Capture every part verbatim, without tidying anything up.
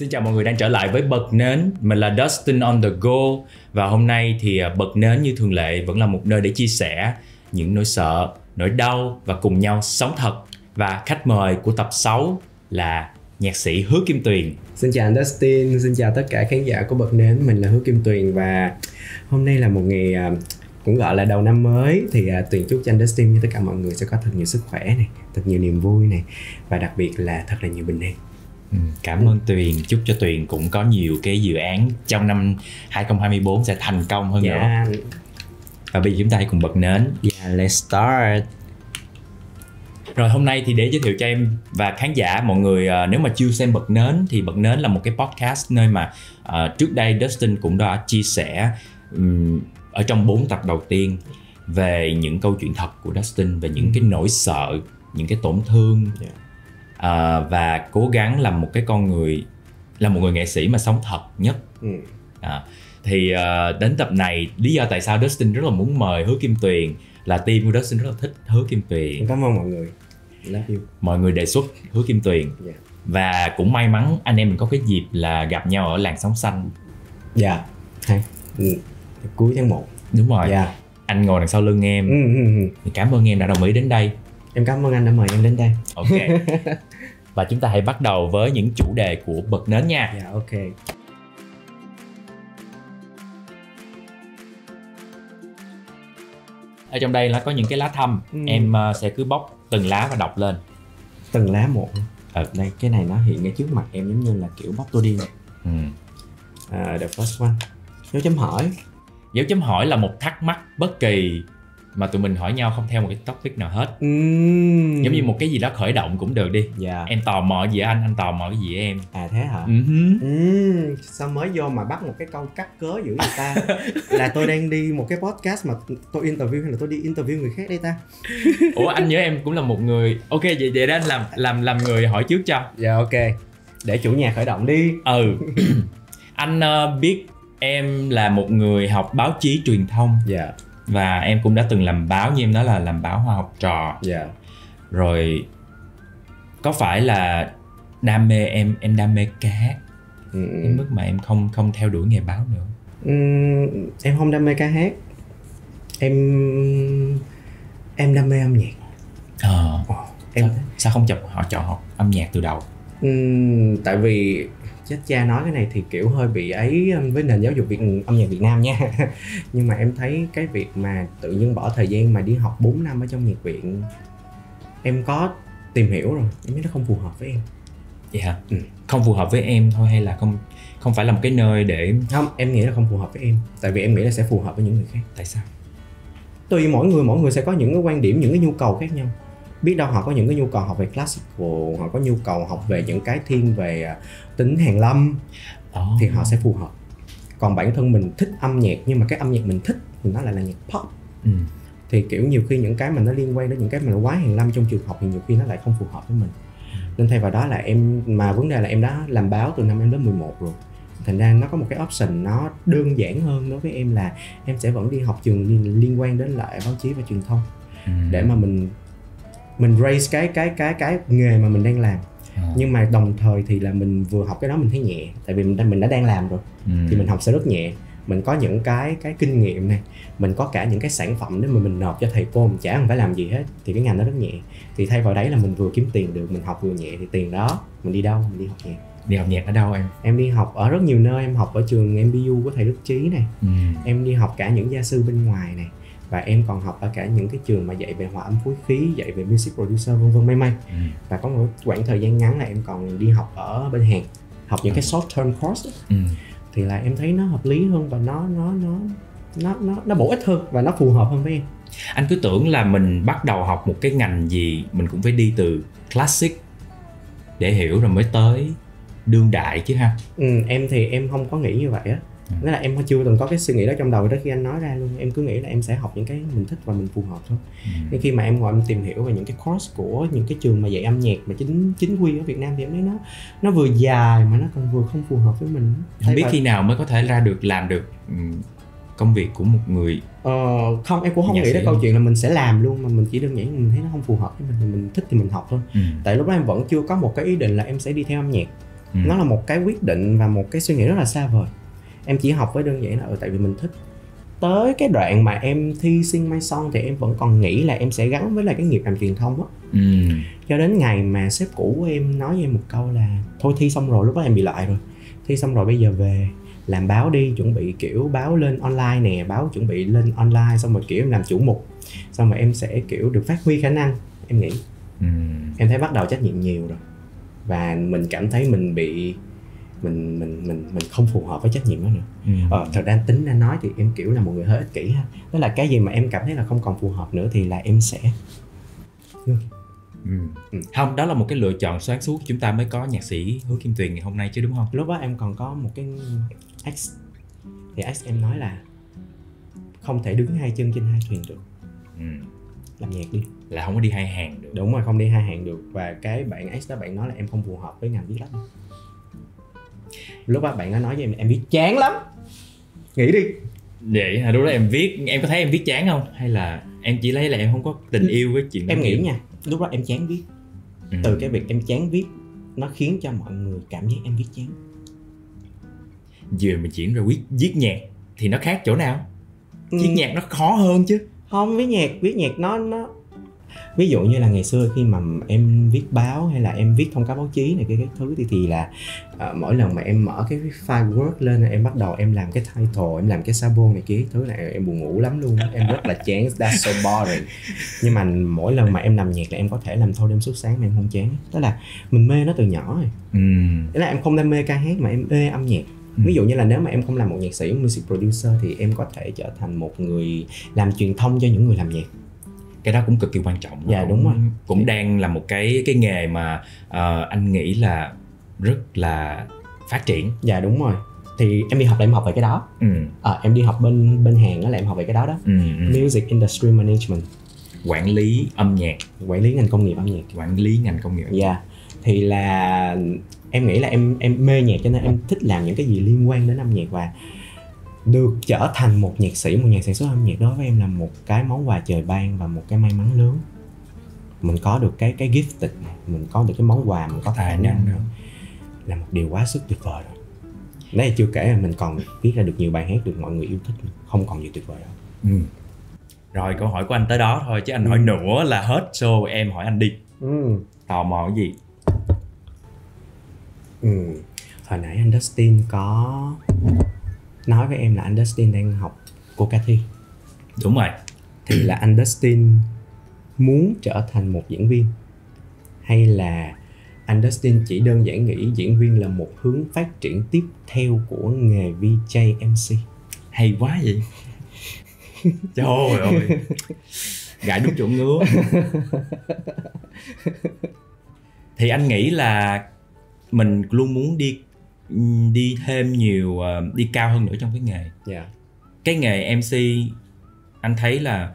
Xin chào mọi người đang trở lại với Bật Nến. Mình là Dustin on the go. Và hôm nay thì Bật Nến như thường lệ vẫn là một nơi để chia sẻ những nỗi sợ, nỗi đau và cùng nhau sống thật. Và khách mời của tập sáu là nhạc sĩ Hứa Kim Tuyền. Xin chào anh Dustin, xin chào tất cả khán giả của Bật Nến. Mình là Hứa Kim Tuyền và hôm nay là một ngày cũng gọi là đầu năm mới. Thì Tuyền chúc cho anh Dustin như tất cả mọi người sẽ có thật nhiều sức khỏe này, thật nhiều niềm vui này, và đặc biệt là thật là nhiều bình an. Ừ, cảm ơn Tuyền, chúc cho Tuyền cũng có nhiều cái dự án trong năm hai không hai tư sẽ thành công hơn yeah. nữa. Và bây giờ chúng ta hãy cùng bật nến. Yeah, let's start. Rồi hôm nay thì để giới thiệu cho em và khán giả mọi người, uh, nếu mà chưa xem Bật Nến thì Bật Nến là một cái podcast nơi mà uh, trước đây Dustin cũng đã chia sẻ um, ở trong bốn tập đầu tiên về những câu chuyện thật của Dustin, về những cái nỗi sợ, những cái tổn thương. Yeah. À, và cố gắng làm một cái con người, là một người nghệ sĩ mà sống thật nhất. ừ. à, Thì à, đến tập này, lý do tại sao Dustin rất là muốn mời Hứa Kim Tuyền là team của Dustin rất là thích Hứa Kim Tuyền. Cảm ơn mọi người. Mọi người đề xuất Hứa Kim Tuyền. yeah. Và cũng may mắn anh em mình có cái dịp là gặp nhau ở Làn Sóng Xanh. Dạ yeah. ừ. Cuối tháng một. Đúng rồi. yeah. Anh ngồi đằng sau lưng em. ừ, ừ, ừ. Cảm ơn em đã đồng ý đến đây. Em cảm ơn anh đã mời em đến đây. Ok. Và chúng ta hãy bắt đầu với những chủ đề của Bật Nến nha. Dạ, yeah, ok. Ở trong đây là có những cái lá thăm. ừ. Em uh, sẽ cứ bóc từng lá và đọc lên. Từng lá một. Ở ừ. đây, cái này nó hiện ngay trước mặt em giống như là kiểu bóc tôi đi này. ừ. uh, The first one. Dấu chấm hỏi. Dấu chấm hỏi là một thắc mắc bất kỳ mà tụi mình hỏi nhau không theo một cái topic nào hết. mm. Giống như một cái gì đó khởi động cũng được đi. yeah. Em tò mò gì anh, anh tò mò cái gì em. À thế hả? uh-huh. mm, Sao mới vô mà bắt một cái câu cắt cớ dữ vậy ta? Là tôi đang đi một cái podcast mà tôi interview hay là tôi đi interview người khác đây ta? Ủa anh nhớ em cũng là một người. Ok vậy, vậy đó anh làm, làm, làm người hỏi trước cho. Dạ yeah, ok. Để chủ nhà khởi động đi. Ừ. Anh uh, biết em là một người học báo chí truyền thông. Dạ yeah. Và em cũng đã từng làm báo, như em nói là làm báo Hoa Học Trò. Dạ. Rồi có phải là đam mê em em đam mê ca hát ừ. đến mức mà em không không theo đuổi nghề báo nữa? ừ, Em không đam mê ca hát, em em đam mê âm nhạc. Ờ. À, em sao, sao không chọn họ chọn học âm nhạc từ đầu? ừ, Tại vì chết cha, nói cái này thì kiểu hơi bị ấy với nền giáo dục Việt, âm nhạc Việt Nam nha. Nhưng mà em thấy cái việc mà tự nhiên bỏ thời gian mà đi học bốn năm ở trong nhạc viện, em có tìm hiểu rồi, em thấy nó không phù hợp với em. Dạ. yeah. ừ. Không phù hợp với em thôi hay là không không phải là một cái nơi để... Không, em nghĩ là không phù hợp với em. Tại vì em nghĩ là sẽ phù hợp với những người khác. Tại sao? Tùy mỗi người, mỗi người sẽ có những cái quan điểm, những cái nhu cầu khác nhau. Biết đâu họ có những cái nhu cầu học về classical, họ có nhu cầu học về những cái thiên về tính hàn lâm, oh. thì họ sẽ phù hợp. Còn bản thân mình thích âm nhạc, nhưng mà cái âm nhạc mình thích thì nó lại là nhạc pop. ừ. Thì kiểu nhiều khi những cái mà nó liên quan đến những cái mà quá hàn lâm trong trường học thì nhiều khi nó lại không phù hợp với mình. Nên thay vào đó là em, mà vấn đề là em đã làm báo từ năm em lớp mười một rồi, thành ra nó có một cái option nó đơn giản hơn đối với em là em sẽ vẫn đi học trường liên quan đến lại báo chí và truyền thông. ừ. Để mà mình mình raise cái cái cái cái nghề mà mình đang làm. à. Nhưng mà đồng thời thì là mình vừa học cái đó mình thấy nhẹ, tại vì mình mình đã đang làm rồi. ừ. Thì mình học sẽ rất nhẹ, mình có những cái cái kinh nghiệm này, mình có cả những cái sản phẩm để mà mình nộp cho thầy cô, mình chả không phải làm gì hết, thì cái ngành nó rất nhẹ. Thì thay vào đấy là mình vừa kiếm tiền được, mình học vừa nhẹ, thì tiền đó mình đi đâu? Mình đi học nhạc. Đi học nhạc ở đâu em? Em đi học ở rất nhiều nơi, em học ở trường em pê u của thầy Đức Trí này, ừ. em đi học cả những gia sư bên ngoài này, và em còn học ở cả những cái trường mà dạy về hòa âm phối khí, dạy về music producer vân vân may may. ừ. Và có một khoảng thời gian ngắn là em còn đi học ở bên Hàn, học những ừ. cái short term course. ừ. Thì là em thấy nó hợp lý hơn và nó nó nó nó nó nó bổ ích hơn và nó phù hợp hơn với em. Anh cứ tưởng là mình bắt đầu học một cái ngành gì mình cũng phải đi từ classic để hiểu rồi mới tới đương đại chứ ha? ừ, Em thì em không có nghĩ như vậy á. Nghĩa là em chưa từng có cái suy nghĩ đó trong đầu đó khi anh nói ra luôn. Em cứ nghĩ là em sẽ học những cái mình thích và mình phù hợp thôi. ừ. Nên khi mà em ngồi em tìm hiểu về những cái course của những cái trường mà dạy âm nhạc mà chính chính quy ở Việt Nam thì em thấy nó nó vừa dài mà nó còn vừa không phù hợp với mình. Không Thay biết vào... khi nào mới có thể ra được, làm được công việc của một người. Ờ, không, em cũng không nghĩ đến câu chuyện là mình sẽ làm luôn, mà mình chỉ đơn giản mình thấy nó không phù hợp với mình, mình thích thì mình học thôi. ừ. Tại lúc đó em vẫn chưa có một cái ý định là em sẽ đi theo âm nhạc. ừ. Nó là một cái quyết định và một cái suy nghĩ rất là xa vời. Em chỉ học với đơn giản là ừ, tại vì mình thích. Tới cái đoạn mà em thi Sing My Song thì em vẫn còn nghĩ là em sẽ gắn với lại cái nghiệp làm truyền thông á. Ừ. Cho đến ngày mà sếp cũ của em nói với em một câu là thôi thi xong rồi, lúc đó em bị lại rồi. Thi xong rồi bây giờ về làm báo đi, chuẩn bị kiểu báo lên online nè, báo chuẩn bị lên online xong rồi kiểu em làm chủ mục. Xong rồi em sẽ kiểu được phát huy khả năng, em nghĩ. Ừ. Em thấy bắt đầu trách nhiệm nhiều rồi. Và mình cảm thấy mình bị mình mình mình mình không phù hợp với trách nhiệm đó nữa. Ừ. Ờ, thật ra tính ra nói thì em kiểu là một người hơi ích kỷ ha. Tức là cái gì mà em cảm thấy là không còn phù hợp nữa thì là em sẽ ừ. Ừ. Không, đó là một cái lựa chọn sáng suốt, chúng ta mới có nhạc sĩ Hứa Kim Tuyền ngày hôm nay chứ đúng không? Lúc đó em còn có một cái ex, thì ex em nói là không thể đứng hai chân trên hai thuyền được. Ừ. Làm nhạc đi là không có đi hai hàng được. Đúng rồi, không đi hai hàng được. Và cái bạn ex đó bạn nói là em không phù hợp với ngành viết lách. Lúc đó bạn nó nói với em, em viết chán lắm, nghĩ đi. Vậy hả, lúc đó em viết, em có thấy em viết chán không? Hay là em chỉ lấy là em không có tình yêu với chuyện đó? Em nghĩ nha, lúc đó em chán viết. Ừ. Từ cái việc em chán viết, nó khiến cho mọi người cảm giác em viết chán. Giờ mình chuyển ra viết, viết nhạc thì nó khác chỗ nào? Ừ. Viết nhạc nó khó hơn chứ. Không, viết nhạc, viết nhạc nó, nó... Ví dụ như là ngày xưa khi mà em viết báo hay là em viết thông cáo báo chí này cái, cái thứ thì, thì là uh, mỗi lần mà em mở cái file Word lên em bắt đầu em làm cái title, em làm cái sabo này kia thứ này em buồn ngủ lắm luôn, em rất là chán, that's so boring. Nhưng mà mỗi lần mà em làm nhạc là em có thể làm thâu đêm suốt sáng mà em không chán. Tức là mình mê nó từ nhỏ rồi. Tức ừ. là em không đam mê ca hát mà em mê âm nhạc. Ví dụ như là nếu mà em không làm một nhạc sĩ, music producer thì em có thể trở thành một người làm truyền thông cho những người làm nhạc. Cái đó cũng cực kỳ quan trọng. Dạ đúng rồi. Cũng thì... đang là một cái cái nghề mà uh, anh nghĩ là rất là phát triển. Dạ đúng rồi. Thì em đi học là em học về cái đó. Ừ. À, em đi học bên bên Hàn đó là em học về cái đó đó. Ừ, ừ. Music Industry Management. Quản lý âm nhạc. Quản lý ngành công nghiệp âm nhạc. Quản lý ngành công nghiệp. Dạ. Thì là em nghĩ là em em mê nhạc cho nên em thích làm những cái gì liên quan đến âm nhạc. Và được trở thành một nhạc sĩ, một nhà sản xuất âm nhạc đối với em là một cái món quà trời ban và một cái may mắn lớn. Mình có được cái cái gifted này, mình có được cái món quà, mình có tài năng nữa, là một điều quá sức tuyệt vời rồi. Đấy, chưa kể là mình còn viết ra được nhiều bài hát được mọi người yêu thích, không còn gì tuyệt vời đâu. Ừ. Rồi câu hỏi của anh tới đó thôi chứ anh hỏi ừ. nữa là hết show, em hỏi anh đi. Ừ. Tò mò cái gì? Ừ. Hồi nãy anh Dustin có nói với em là anh Dustin đang học của Cathy. Đúng rồi. Thì là anh Dustin muốn trở thành một diễn viên, hay là anh Dustin chỉ đơn giản nghĩ diễn viên là một hướng phát triển tiếp theo của nghề vê gi em xê? Hay quá vậy. Trời ơi, gãi đúng chỗ ngứa. Thì anh nghĩ là mình luôn muốn đi đi thêm nhiều, đi cao hơn nữa trong cái nghề. Yeah. Cái nghề em xê anh thấy là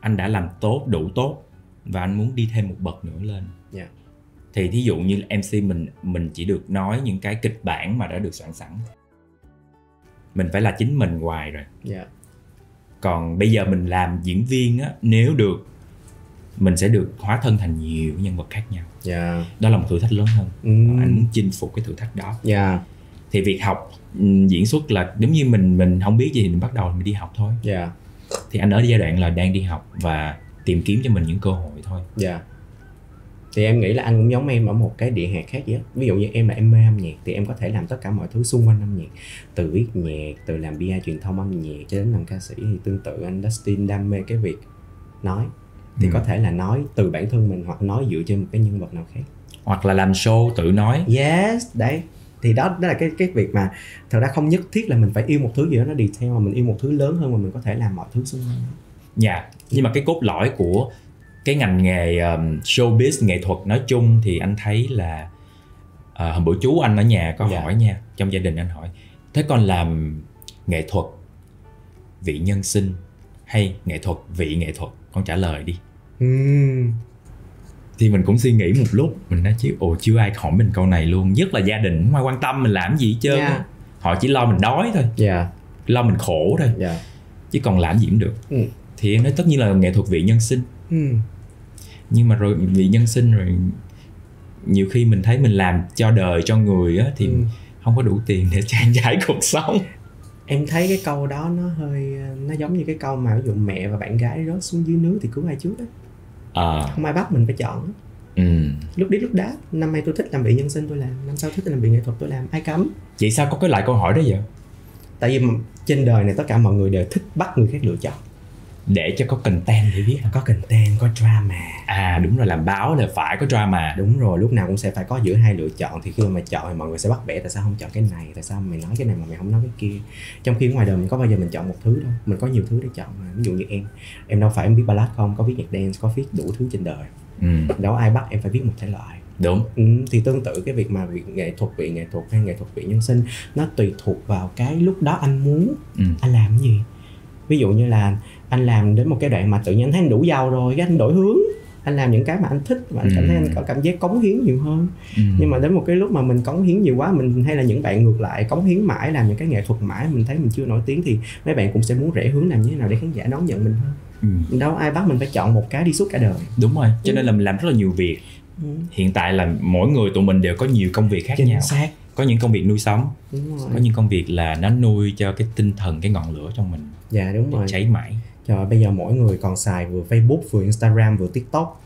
anh đã làm tốt, đủ tốt và anh muốn đi thêm một bậc nữa lên. Yeah. Thì thí dụ như em xê mình mình chỉ được nói những cái kịch bản mà đã được soạn sẵn, mình phải là chính mình hoài rồi. Yeah. Còn bây giờ mình làm diễn viên á, nếu được mình sẽ được hóa thân thành nhiều nhân vật khác nhau. Yeah. Đó là một thử thách lớn hơn. Mm. Anh muốn chinh phục cái thử thách đó. Yeah. Thì việc học diễn xuất là giống như mình mình không biết gì thì mình bắt đầu mình đi học thôi. Yeah. Thì anh ở giai đoạn là đang đi học và tìm kiếm cho mình những cơ hội thôi. Yeah. Thì em nghĩ là anh cũng giống em ở một cái địa hạt khác vậy. Ví dụ như em là em mê âm nhạc thì em có thể làm tất cả mọi thứ xung quanh âm nhạc, từ viết nhạc, từ làm pê e truyền thông âm nhạc cho đến làm ca sĩ. Thì tương tự anh Dustin đam mê cái việc nói. Thì ừ. có thể là nói từ bản thân mình hoặc nói dựa trên một cái nhân vật nào khác. Hoặc là làm show tự nói. Yes, đấy. Thì đó, đó là cái cái việc mà thật ra không nhất thiết là mình phải yêu một thứ gì đó nó detail, mà mình yêu một thứ lớn hơn mà mình có thể làm mọi thứ xung quanh. Dạ, yeah. Nhưng mà cái cốt lõi của cái ngành nghề um, showbiz, nghệ thuật nói chung thì anh thấy là uh, hôm bữa chú anh ở nhà có yeah. hỏi nha, trong gia đình anh hỏi thế con làm nghệ thuật vị nhân sinh hay nghệ thuật vị nghệ thuật? Con trả lời đi. uhm. Thì mình cũng suy nghĩ một lúc. Mình nói chứ ồ chưa ai hỏi mình câu này luôn. Nhất là gia đình không ai quan tâm mình làm gì hết trơn. Yeah. Họ chỉ lo mình đói thôi. Yeah. Lo mình khổ thôi. Yeah. Chứ còn làm gì cũng được. uhm. Thì em nói tất nhiên là nghệ thuật vị nhân sinh. uhm. Nhưng mà rồi vị nhân sinh rồi nhiều khi mình thấy mình làm cho đời, cho người á, thì ừ. không có đủ tiền để trang trải cuộc sống. Em thấy cái câu đó nó hơi, nó giống như cái câu mà ví dụ mẹ và bạn gái rớt xuống dưới nước thì cứu ai trước á. À. Không ai bắt mình phải chọn. Ừ. Lúc đi lúc đáp, năm nay tôi thích làm vị nhân sinh tôi làm, năm sau thích làm vị nghệ thuật tôi làm, ai cấm. Vậy sao có cái loại câu hỏi đó vậy? Tại vì trên đời này tất cả mọi người đều thích bắt người khác lựa chọn. Để cho có content để viết. Có content, có drama. À đúng rồi, làm báo là phải có drama. Đúng rồi, lúc nào cũng sẽ phải có giữa hai lựa chọn. Thì khi mà chọn thì mọi người sẽ bắt bẻ tại sao không chọn cái này, tại sao mày nói cái này mà mày không nói cái kia. Trong khi ngoài đời mình có bao giờ mình chọn một thứ đâu. Mình có nhiều thứ để chọn. Ví dụ như em, em đâu phải em biết ballad không, có viết nhạc dance, có viết đủ thứ trên đời. Ừ. Đâu ai bắt em phải viết một thể loại. Đúng. Ừ, thì tương tự cái việc mà việc nghệ thuật, vị nghệ thuật hay nghệ thuật vị nhân sinh, nó tùy thuộc vào cái lúc đó anh muốn, ừ. anh làm cái gì. Ví dụ như là anh làm đến một cái đoạn mà tự nhiên anh thấy anh đủ giàu rồi, cái anh đổi hướng, anh làm những cái mà anh thích và anh cảm thấy anh có cảm giác cống hiến nhiều hơn. Ừ. Nhưng mà đến một cái lúc mà mình cống hiến nhiều quá, mình hay là những bạn ngược lại cống hiến mãi, làm những cái nghệ thuật mãi, mình thấy mình chưa nổi tiếng thì mấy bạn cũng sẽ muốn rẽ hướng làm như thế nào để khán giả đón nhận mình hơn. Ừ. Đâu ai bắt mình phải chọn một cái đi suốt cả đời. Đúng rồi, cho nên là mình làm rất là nhiều việc. Ừ. Hiện tại là mỗi người tụi mình đều có nhiều công việc khác. Chính nhau xác. Có những công việc nuôi sống, có những công việc là nó nuôi cho cái tinh thần, cái ngọn lửa trong mình. Dạ đúng rồi, cháy mãi. Trời ơi, bây giờ mỗi người còn xài vừa Facebook, vừa Instagram, vừa TikTok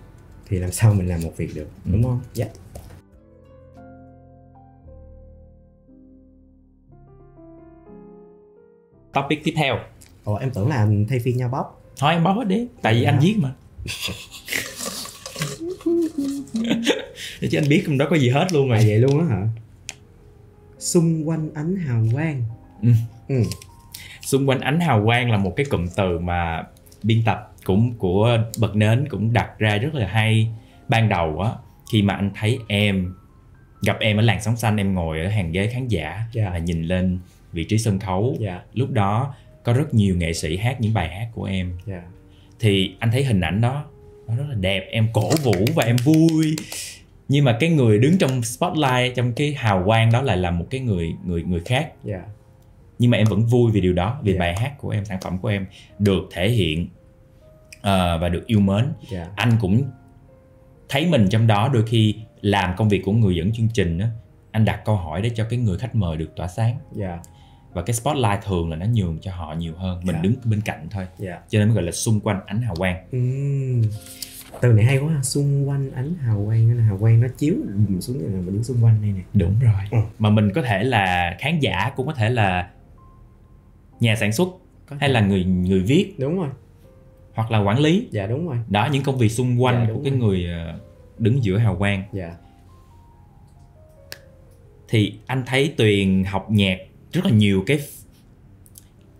thì làm sao mình làm một việc được, đúng không? Dạ. Yeah. Topic tiếp theo. Ồ, em tưởng là thay phiên nhau bóp. Thôi em bóp hết đi, tại vì dạ. anh viết mà. Chứ anh biết trong đó có gì hết luôn rồi. À, vậy luôn á hả? Xung quanh ánh hào quang. Ừ. Ừ. Xung quanh ánh hào quang là một cái cụm từ mà biên tập cũng của Bật Nến cũng đặt ra rất là hay. Ban đầu á, khi mà anh thấy em, gặp em ở Làn Sóng Xanh, em ngồi ở hàng ghế khán giả yeah. và nhìn lên vị trí sân khấu. Yeah. Lúc đó có rất nhiều nghệ sĩ hát những bài hát của em. Yeah. Thì anh thấy hình ảnh đó nó rất là đẹp, em cổ vũ và em vui. Nhưng mà cái người đứng trong spotlight, trong cái hào quang đó lại là một cái người người người khác. Yeah. Nhưng mà em vẫn vui vì điều đó, vì yeah. bài hát của em, sản phẩm của em được thể hiện uh, và được yêu mến. Yeah. Anh cũng thấy mình trong đó. Đôi khi làm công việc của người dẫn chương trình đó, anh đặt câu hỏi để cho cái người khách mời được tỏa sáng. Yeah. Và cái spotlight thường là nó nhường cho họ nhiều hơn. Mình yeah. đứng bên cạnh thôi. Yeah. Cho nên mới gọi là xung quanh ánh hào quang. Mm. Từ này hay quá, xung quanh ánh hào quang, là hào quang nó chiếu mình xuống là mình đứng xung quanh đây nè. Đúng rồi. Ừ. Mà mình có thể là khán giả, cũng có thể là nhà sản xuất, hay là người người viết. Đúng rồi. Hoặc là quản lý. Dạ đúng rồi. Đó, những công việc xung quanh dạ, của cái rồi. Người đứng giữa hào quang. Dạ. Thì anh thấy Tuyền học nhạc rất là nhiều cái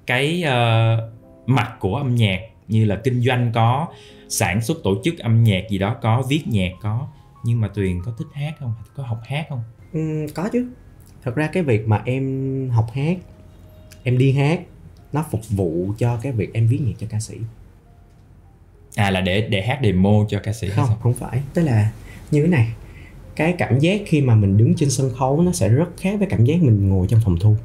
cái uh, mặt của âm nhạc, như là kinh doanh có, sản xuất tổ chức âm nhạc gì đó có, viết nhạc có. Nhưng mà Tuyền có thích hát không? Có học hát không? Ừ, có chứ. Thật ra cái việc mà em học hát, em đi hát, nó phục vụ cho cái việc em viết nhạc cho ca sĩ. À là để để hát demo cho ca sĩ? Không, sao? Không phải. Tức là như thế này, cái cảm giác khi mà mình đứng trên sân khấu nó sẽ rất khác với cảm giác mình ngồi trong phòng thu.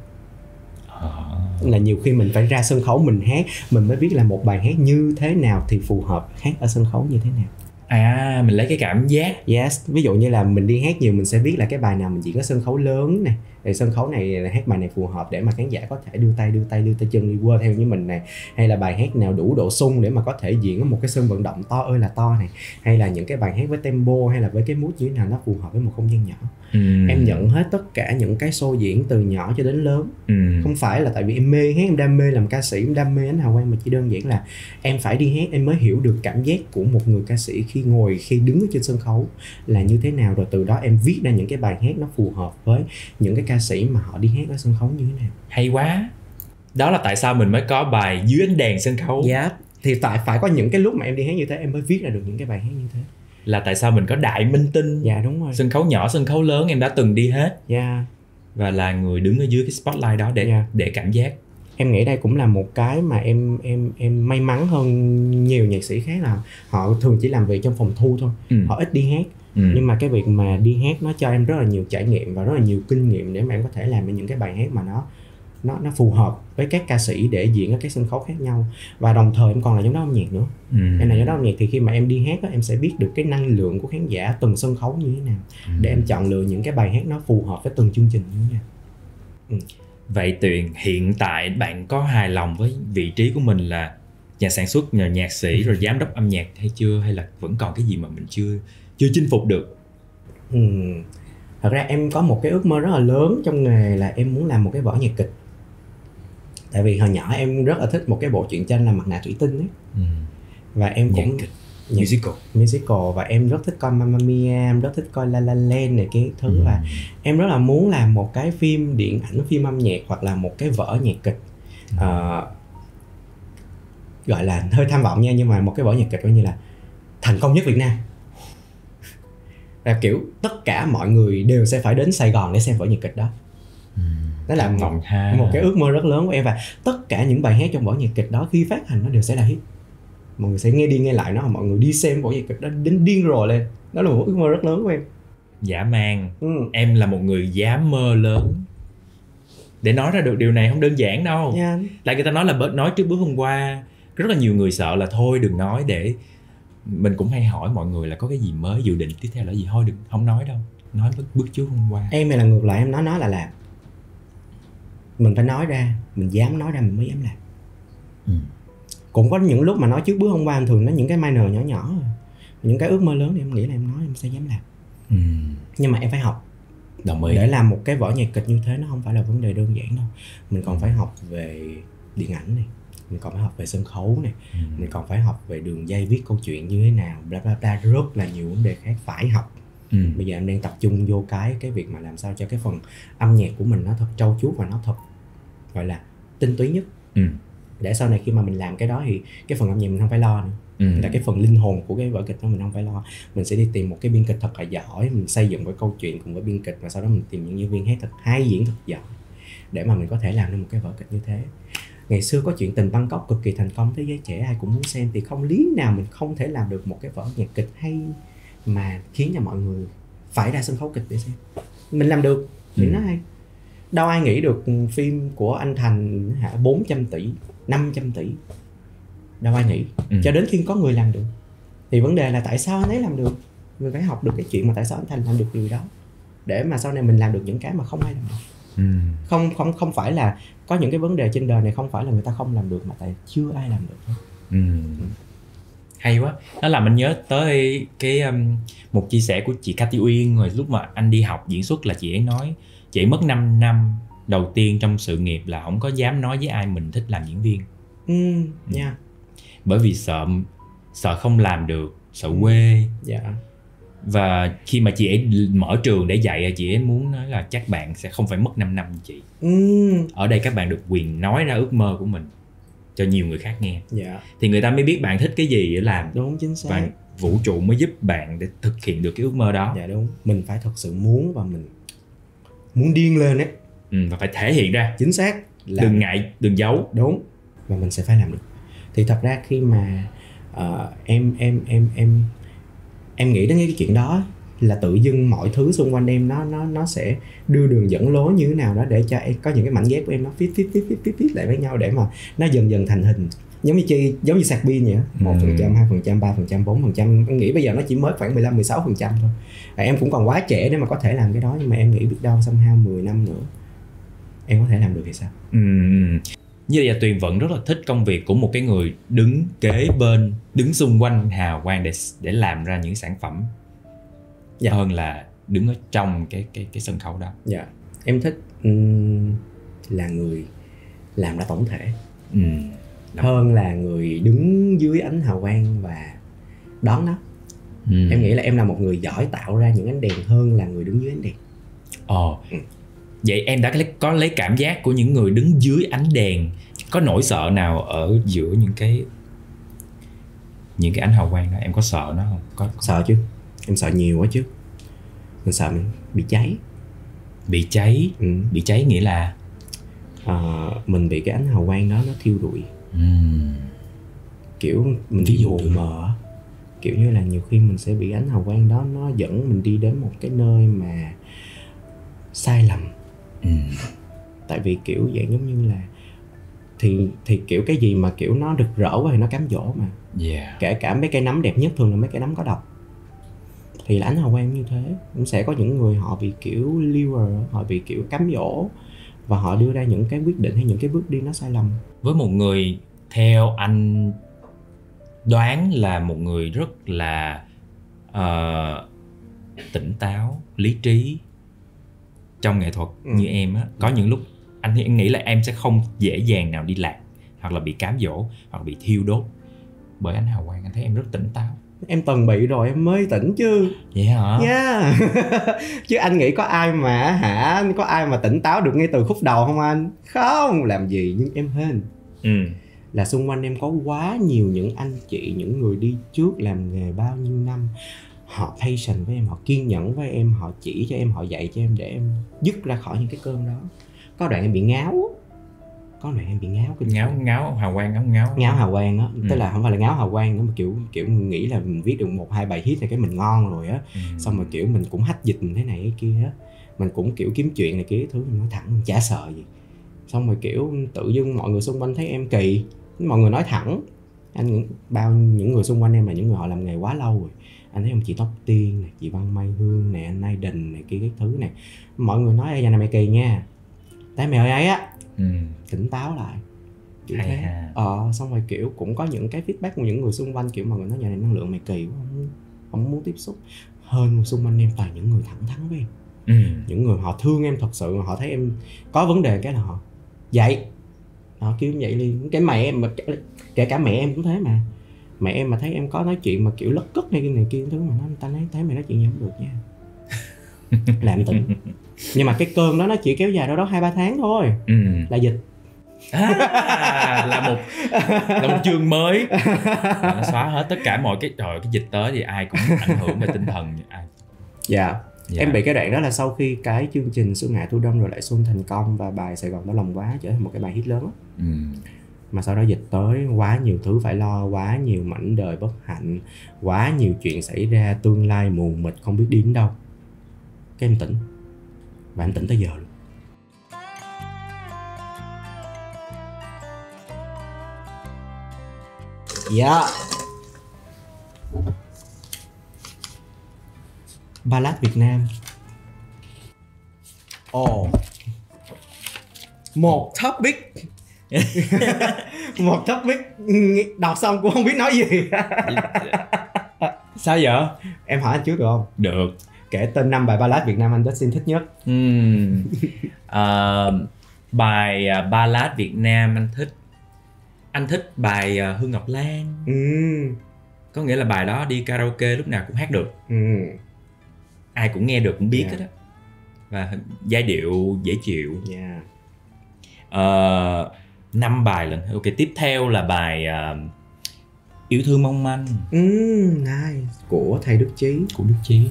Là nhiều khi mình phải ra sân khấu mình hát, mình mới biết là một bài hát như thế nào thì phù hợp hát ở sân khấu như thế nào. À, mình lấy cái cảm giác. Yes, ví dụ như là mình đi hát nhiều, mình sẽ biết là cái bài nào mình diễn ở sân khấu lớn này, rồi sân khấu này là hát bài này phù hợp để mà khán giả có thể đưa tay, đưa tay, đưa tay chân đi quơ theo như mình này. Hay là bài hát nào đủ độ sung để mà có thể diễn ở một cái sân vận động to ơi là to này. Hay là những cái bài hát với tempo hay là với cái mood như thế nào nó phù hợp với một không gian nhỏ. Ừ. Em nhận hết tất cả những cái show diễn từ nhỏ cho đến lớn. Ừ. Không phải là tại vì em mê hát, em đam mê làm ca sĩ, em đam mê ánh hào quang, mà chỉ đơn giản là em phải đi hát em mới hiểu được cảm giác của một người ca sĩ khi ngồi, khi đứng ở trên sân khấu là như thế nào, rồi từ đó em viết ra những cái bài hát nó phù hợp với những cái ca sĩ mà họ đi hát ở sân khấu như thế nào. Hay quá. Đó là tại sao mình mới có bài Dưới Ánh Đèn Sân Khấu. Dạ. Yeah. Thì tại phải có những cái lúc mà em đi hát như thế em mới viết ra được những cái bài hát như thế. Là tại sao mình có Đại Minh Tinh. Dạ đúng rồi. Sân khấu nhỏ, sân khấu lớn em đã từng đi hết. Dạ. Và là người đứng ở dưới cái spotlight đó để yeah. để cảm giác. Em nghĩ đây cũng là một cái mà em em em may mắn hơn nhiều nhạc sĩ khác là họ thường chỉ làm việc trong phòng thu thôi. Ừ. Họ ít đi hát. Ừ. Nhưng mà cái việc mà đi hát nó cho em rất là nhiều trải nghiệm và rất là nhiều kinh nghiệm để mà em có thể làm những cái bài hát mà nó nó nó phù hợp với các ca sĩ để diễn ở các sân khấu khác nhau. Và đồng thời em còn là giám đốc âm nhạc nữa. Ừ. Em là giám đốc âm nhạc thì khi mà em đi hát đó, em sẽ biết được cái năng lượng của khán giả từng sân khấu như thế nào, ừ. để em chọn lựa những cái bài hát nó phù hợp với từng chương trình như thế nào. Ừ. Vậy Tuyền, hiện tại bạn có hài lòng với vị trí của mình là nhà sản xuất, nhà nhạc sĩ, rồi giám đốc âm nhạc hay chưa? Hay là vẫn còn cái gì mà mình chưa chưa chinh phục được? Ừ. Thật ra em có một cái ước mơ rất là lớn trong nghề là em muốn làm một cái vở nhạc kịch. Tại vì hồi nhỏ em rất là thích một cái bộ truyện tranh là Mặt Nạ Thủy Tinh ấy. Ừ. Và em nhạc cũng... Kịch. Nhạc... Musical. Musical. Và em rất thích coi Mamma Mia, em rất thích coi La La Land này cái thứ. Ừ. Và em rất là muốn làm một cái phim điện ảnh, phim âm nhạc hoặc là một cái vở nhạc kịch. Ừ. À... Gọi là hơi tham vọng nha, nhưng mà một cái vở nhạc kịch coi như là thành công nhất Việt Nam. Là kiểu tất cả mọi người đều sẽ phải đến Sài Gòn để xem vở nhạc kịch đó. Ừ. Đó là một, một cái ước mơ rất lớn của em. Và tất cả những bài hát trong vở nhạc kịch đó khi phát hành nó đều sẽ là hit. Mọi người sẽ nghe đi nghe lại nó, mọi người đi xem vở nhạc kịch đó đến điên rồ lên. Đó là một ước mơ rất lớn của em. Dã man. Ừ. Em là một người dám mơ lớn. Để nói ra được điều này không đơn giản đâu. Yeah. Tại người ta nói là nói trước bữa hôm qua, rất là nhiều người sợ là thôi đừng nói để... Mình cũng hay hỏi mọi người là có cái gì mới, dự định tiếp theo là gì, thôi đừng, không nói đâu. Nói bước trước hôm qua. Em này là ngược lại, em nói nói là làm. Mình phải nói ra, mình dám nói ra mình mới dám làm. Ừ. Cũng có những lúc mà nói trước bước hôm qua, em thường nói những cái minor nhỏ nhỏ, những cái ước mơ lớn thì em nghĩ là em nói em sẽ dám làm. Ừ. Nhưng mà em phải học. Đồng ý. Để làm một cái vở nhạc kịch như thế nó không phải là vấn đề đơn giản đâu. Mình còn phải học về điện ảnh này, mình còn phải học về sân khấu này, ừ. mình còn phải học về đường dây viết câu chuyện như thế nào, bla bla bla, rất là nhiều vấn đề khác phải học. Ừ. Bây giờ em đang tập trung vô cái cái việc mà làm sao cho cái phần âm nhạc của mình nó thật trau chuốt và nó thật gọi là tinh túy nhất. Ừ. Để sau này khi mà mình làm cái đó thì cái phần âm nhạc mình không phải lo nữa. Ừ. Là cái phần linh hồn của cái vở kịch đó mình không phải lo. Mình sẽ đi tìm một cái biên kịch thật là giỏi, mình xây dựng cái câu chuyện cùng với biên kịch và sau đó mình tìm những diễn viên hát thật hay, diễn thật giỏi để mà mình có thể làm được một cái vở kịch như thế. Ngày xưa có Chuyện Tình Bangkok cực kỳ thành công, thế giới trẻ ai cũng muốn xem, thì không lý nào mình không thể làm được một cái vở nhạc kịch hay mà khiến cho mọi người phải ra sân khấu kịch để xem. Mình làm được, thì ừ. nó hay. Đâu ai nghĩ được phim của anh Thành hả, bốn trăm tỷ, năm trăm tỷ. Đâu ai nghĩ, ừ. cho đến khi có người làm được. Thì vấn đề là tại sao anh ấy làm được? Mình phải học được cái chuyện mà tại sao anh Thành làm được điều đó, để mà sau này mình làm được những cái mà không ai làm được. Ừ. Không, không, không phải là có những cái vấn đề trên đời này không phải là người ta không làm được mà tại chưa ai làm được. Ừ. Ừ. Hay quá. Nó làm mình nhớ tới cái um, một chia sẻ của chị Cathy Uyên hồi lúc mà anh đi học diễn xuất, là chị ấy nói chị ấy mất năm năm đầu tiên trong sự nghiệp là không có dám nói với ai mình thích làm diễn viên. Ừ. Ừ. Yeah. Bởi vì sợ sợ không làm được, sợ quê. Dạ. Yeah. Và khi mà chị ấy mở trường để dạy, chị ấy muốn nói là chắc bạn sẽ không phải mất năm năm như chị. Ừ. Ở đây các bạn được quyền nói ra ước mơ của mình cho nhiều người khác nghe. Dạ. Thì người ta mới biết bạn thích cái gì để làm. Đúng, chính xác. Và vũ trụ mới giúp bạn để thực hiện được cái ước mơ đó. Dạ đúng. Mình phải thật sự muốn và mình muốn điên lên ấy. Ừ, và phải thể hiện ra. Chính xác. Làm. Đừng ngại, đừng giấu. Đúng. Và mình sẽ phải làm được. Thì thật ra khi mà uh, em em em em em nghĩ đến cái chuyện đó là tự dưng mọi thứ xung quanh em nó nó nó sẽ đưa đường dẫn lối như thế nào đó để cho em có những cái mảnh ghép của em nó fit fit fit fit fit, fit lại với nhau để mà nó dần dần thành hình, giống như chi giống như sạc pin vậy, một phần trăm, hai phần trăm, ba phần trăm, bốn phần trăm. Em nghĩ bây giờ nó chỉ mới khoảng mười lăm, mười sáu phần trăm thôi. À, em cũng còn quá trẻ để mà có thể làm cái đó, nhưng mà em nghĩ biết đâu somehow mười năm nữa em có thể làm được thì sao. Ừ. Như vậy Tuyền vẫn rất là thích công việc của một cái người đứng kế bên, đứng xung quanh hào quang để để làm ra những sản phẩm. Dạ. Hơn là đứng ở trong cái cái cái sân khấu đó. Dạ. Em thích um, là người làm ra tổng thể. Ừ. Hơn là người đứng dưới ánh hào quang và đón nó. Ừ. Em nghĩ là em là một người giỏi tạo ra những ánh đèn hơn là người đứng dưới ánh đèn. Ồ. Ừ. Vậy em đã có lấy cảm giác của những người đứng dưới ánh đèn, có nỗi sợ nào ở giữa những cái những cái ánh hào quang đó, em có sợ nó không? Có, có. Sợ chứ, em sợ nhiều quá chứ. Mình sợ mình bị cháy. Bị cháy? Ừ. Bị cháy nghĩa là? À, mình bị cái ánh hào quang đó nó thiêu rụi. Uhm. Kiểu mình ví dụ mờ, kiểu như là nhiều khi mình sẽ bị ánh hào quang đó nó dẫn mình đi đến một cái nơi mà sai lầm. Ừ. Tại vì kiểu dạng giống như là thì thì kiểu cái gì mà kiểu nó rực rỡ quá thì nó cám dỗ mà. Yeah. Kể cả mấy cây nấm đẹp nhất thường là mấy cây nấm có độc. Thì là ánh hào quang như thế. Cũng sẽ có những người họ bị kiểu lure, họ bị kiểu cám dỗ, và họ đưa ra những cái quyết định hay những cái bước đi nó sai lầm. Với một người theo anh đoán là một người rất là uh, tỉnh táo, lý trí trong nghệ thuật, ừ. như em á, có những lúc anh nghĩ là em sẽ không dễ dàng nào đi lạc hoặc là bị cám dỗ hoặc bị thiêu đốt bởi ánh hào quang. Anh thấy em rất tỉnh táo. Em từng bị rồi em mới tỉnh chứ. Vậy hả? Yeah. Chứ anh nghĩ có ai mà hả, có ai mà tỉnh táo được ngay từ khúc đầu không anh? Không làm gì. Nhưng em hên ừ. là xung quanh em có quá nhiều những anh chị, những người đi trước làm nghề bao nhiêu năm, họ patient với em, họ kiên nhẫn với em, họ chỉ cho em, họ dạy cho em để em dứt ra khỏi những cái cơn đó. Có đoạn em bị ngáo, có đoạn em bị ngáo cái ngáo ngáo hào quang ngáo ngáo ngáo hào quang á, ừ. tức là không phải là ngáo hào quang nữa mà kiểu kiểu nghĩ là mình viết được một hai bài hit thì cái mình ngon rồi á, ừ. xong rồi kiểu mình cũng hách dịch mình thế này cái kia á, mình cũng kiểu kiếm chuyện này kia thứ, mình nói thẳng mình chả sợ gì, xong rồi kiểu tự dưng mọi người xung quanh thấy em kỳ, mọi người nói thẳng anh, bao những người xung quanh em là những người họ làm nghề quá lâu rồi. Anh thấy không, chị Tóc Tiên này, chị Văn Mai Hương nè, Nay Đình này kia cái thứ này, mọi người nói ê nhà này mày kỳ nha, tại mày ơi ấy á, ừ. tỉnh táo lại kiểu thế. À. Ờ, xong rồi kiểu cũng có những cái feedback của những người xung quanh kiểu mọi người nói nhà này năng lượng mày kỳ quá, không, không muốn tiếp xúc. Hơn xung quanh em toàn những người thẳng thắn với em, ừ. những người họ thương em thật sự, họ thấy em có vấn đề cái là họ dạy, họ kêu vậy liền. Cái mẹ em mà kể cả mẹ em cũng thế mà. Mẹ em mà thấy em có nói chuyện mà kiểu lất cất này kia này kia thứ mà nó ta nói thấy mày nói chuyện gì không được nha. Là em tỉnh. Nhưng mà cái cơn đó nó chỉ kéo dài đâu đó hai ba tháng thôi. Ừ. Là dịch. À, là một là một chương mới. Nó xóa hết tất cả mọi cái, rồi cái dịch tới thì ai cũng ảnh hưởng về tinh thần ai. Dạ. Dạ. Em bị cái đoạn đó là sau khi cái chương trình Xuân Hạ Thu Đông rồi lại Xuân thành công và bài Sài Gòn đó lòng quá trở thành một cái bài hit lớn. Ừ. Mà sau đó dịch tới, quá nhiều thứ phải lo, quá nhiều mảnh đời bất hạnh, quá nhiều chuyện xảy ra, tương lai mù mịt không biết đi đến đâu. Cái em tỉnh. Và em tỉnh tới giờ luôn. Dạ. Ballad Việt Nam. Ồ. Oh. Một topic. Một topic đọc xong cũng không biết nói gì. Sao vậy? Em hỏi anh trước được không? Được. Kể tên năm bài ballad Việt Nam anh Dustin thích nhất. uhm. uh, Bài ballad Việt Nam anh thích Anh thích bài Hương Ngọc Lan. uhm. Có nghĩa là bài đó đi karaoke lúc nào cũng hát được. uhm. Ai cũng nghe được cũng biết hết. yeah. Á. Và giai điệu dễ chịu. yeah. uh, năm bài lần. Ok, tiếp theo là bài uh, Yêu thương mong manh. uhm, nice. Của thầy Đức Trí. Của Đức Trí.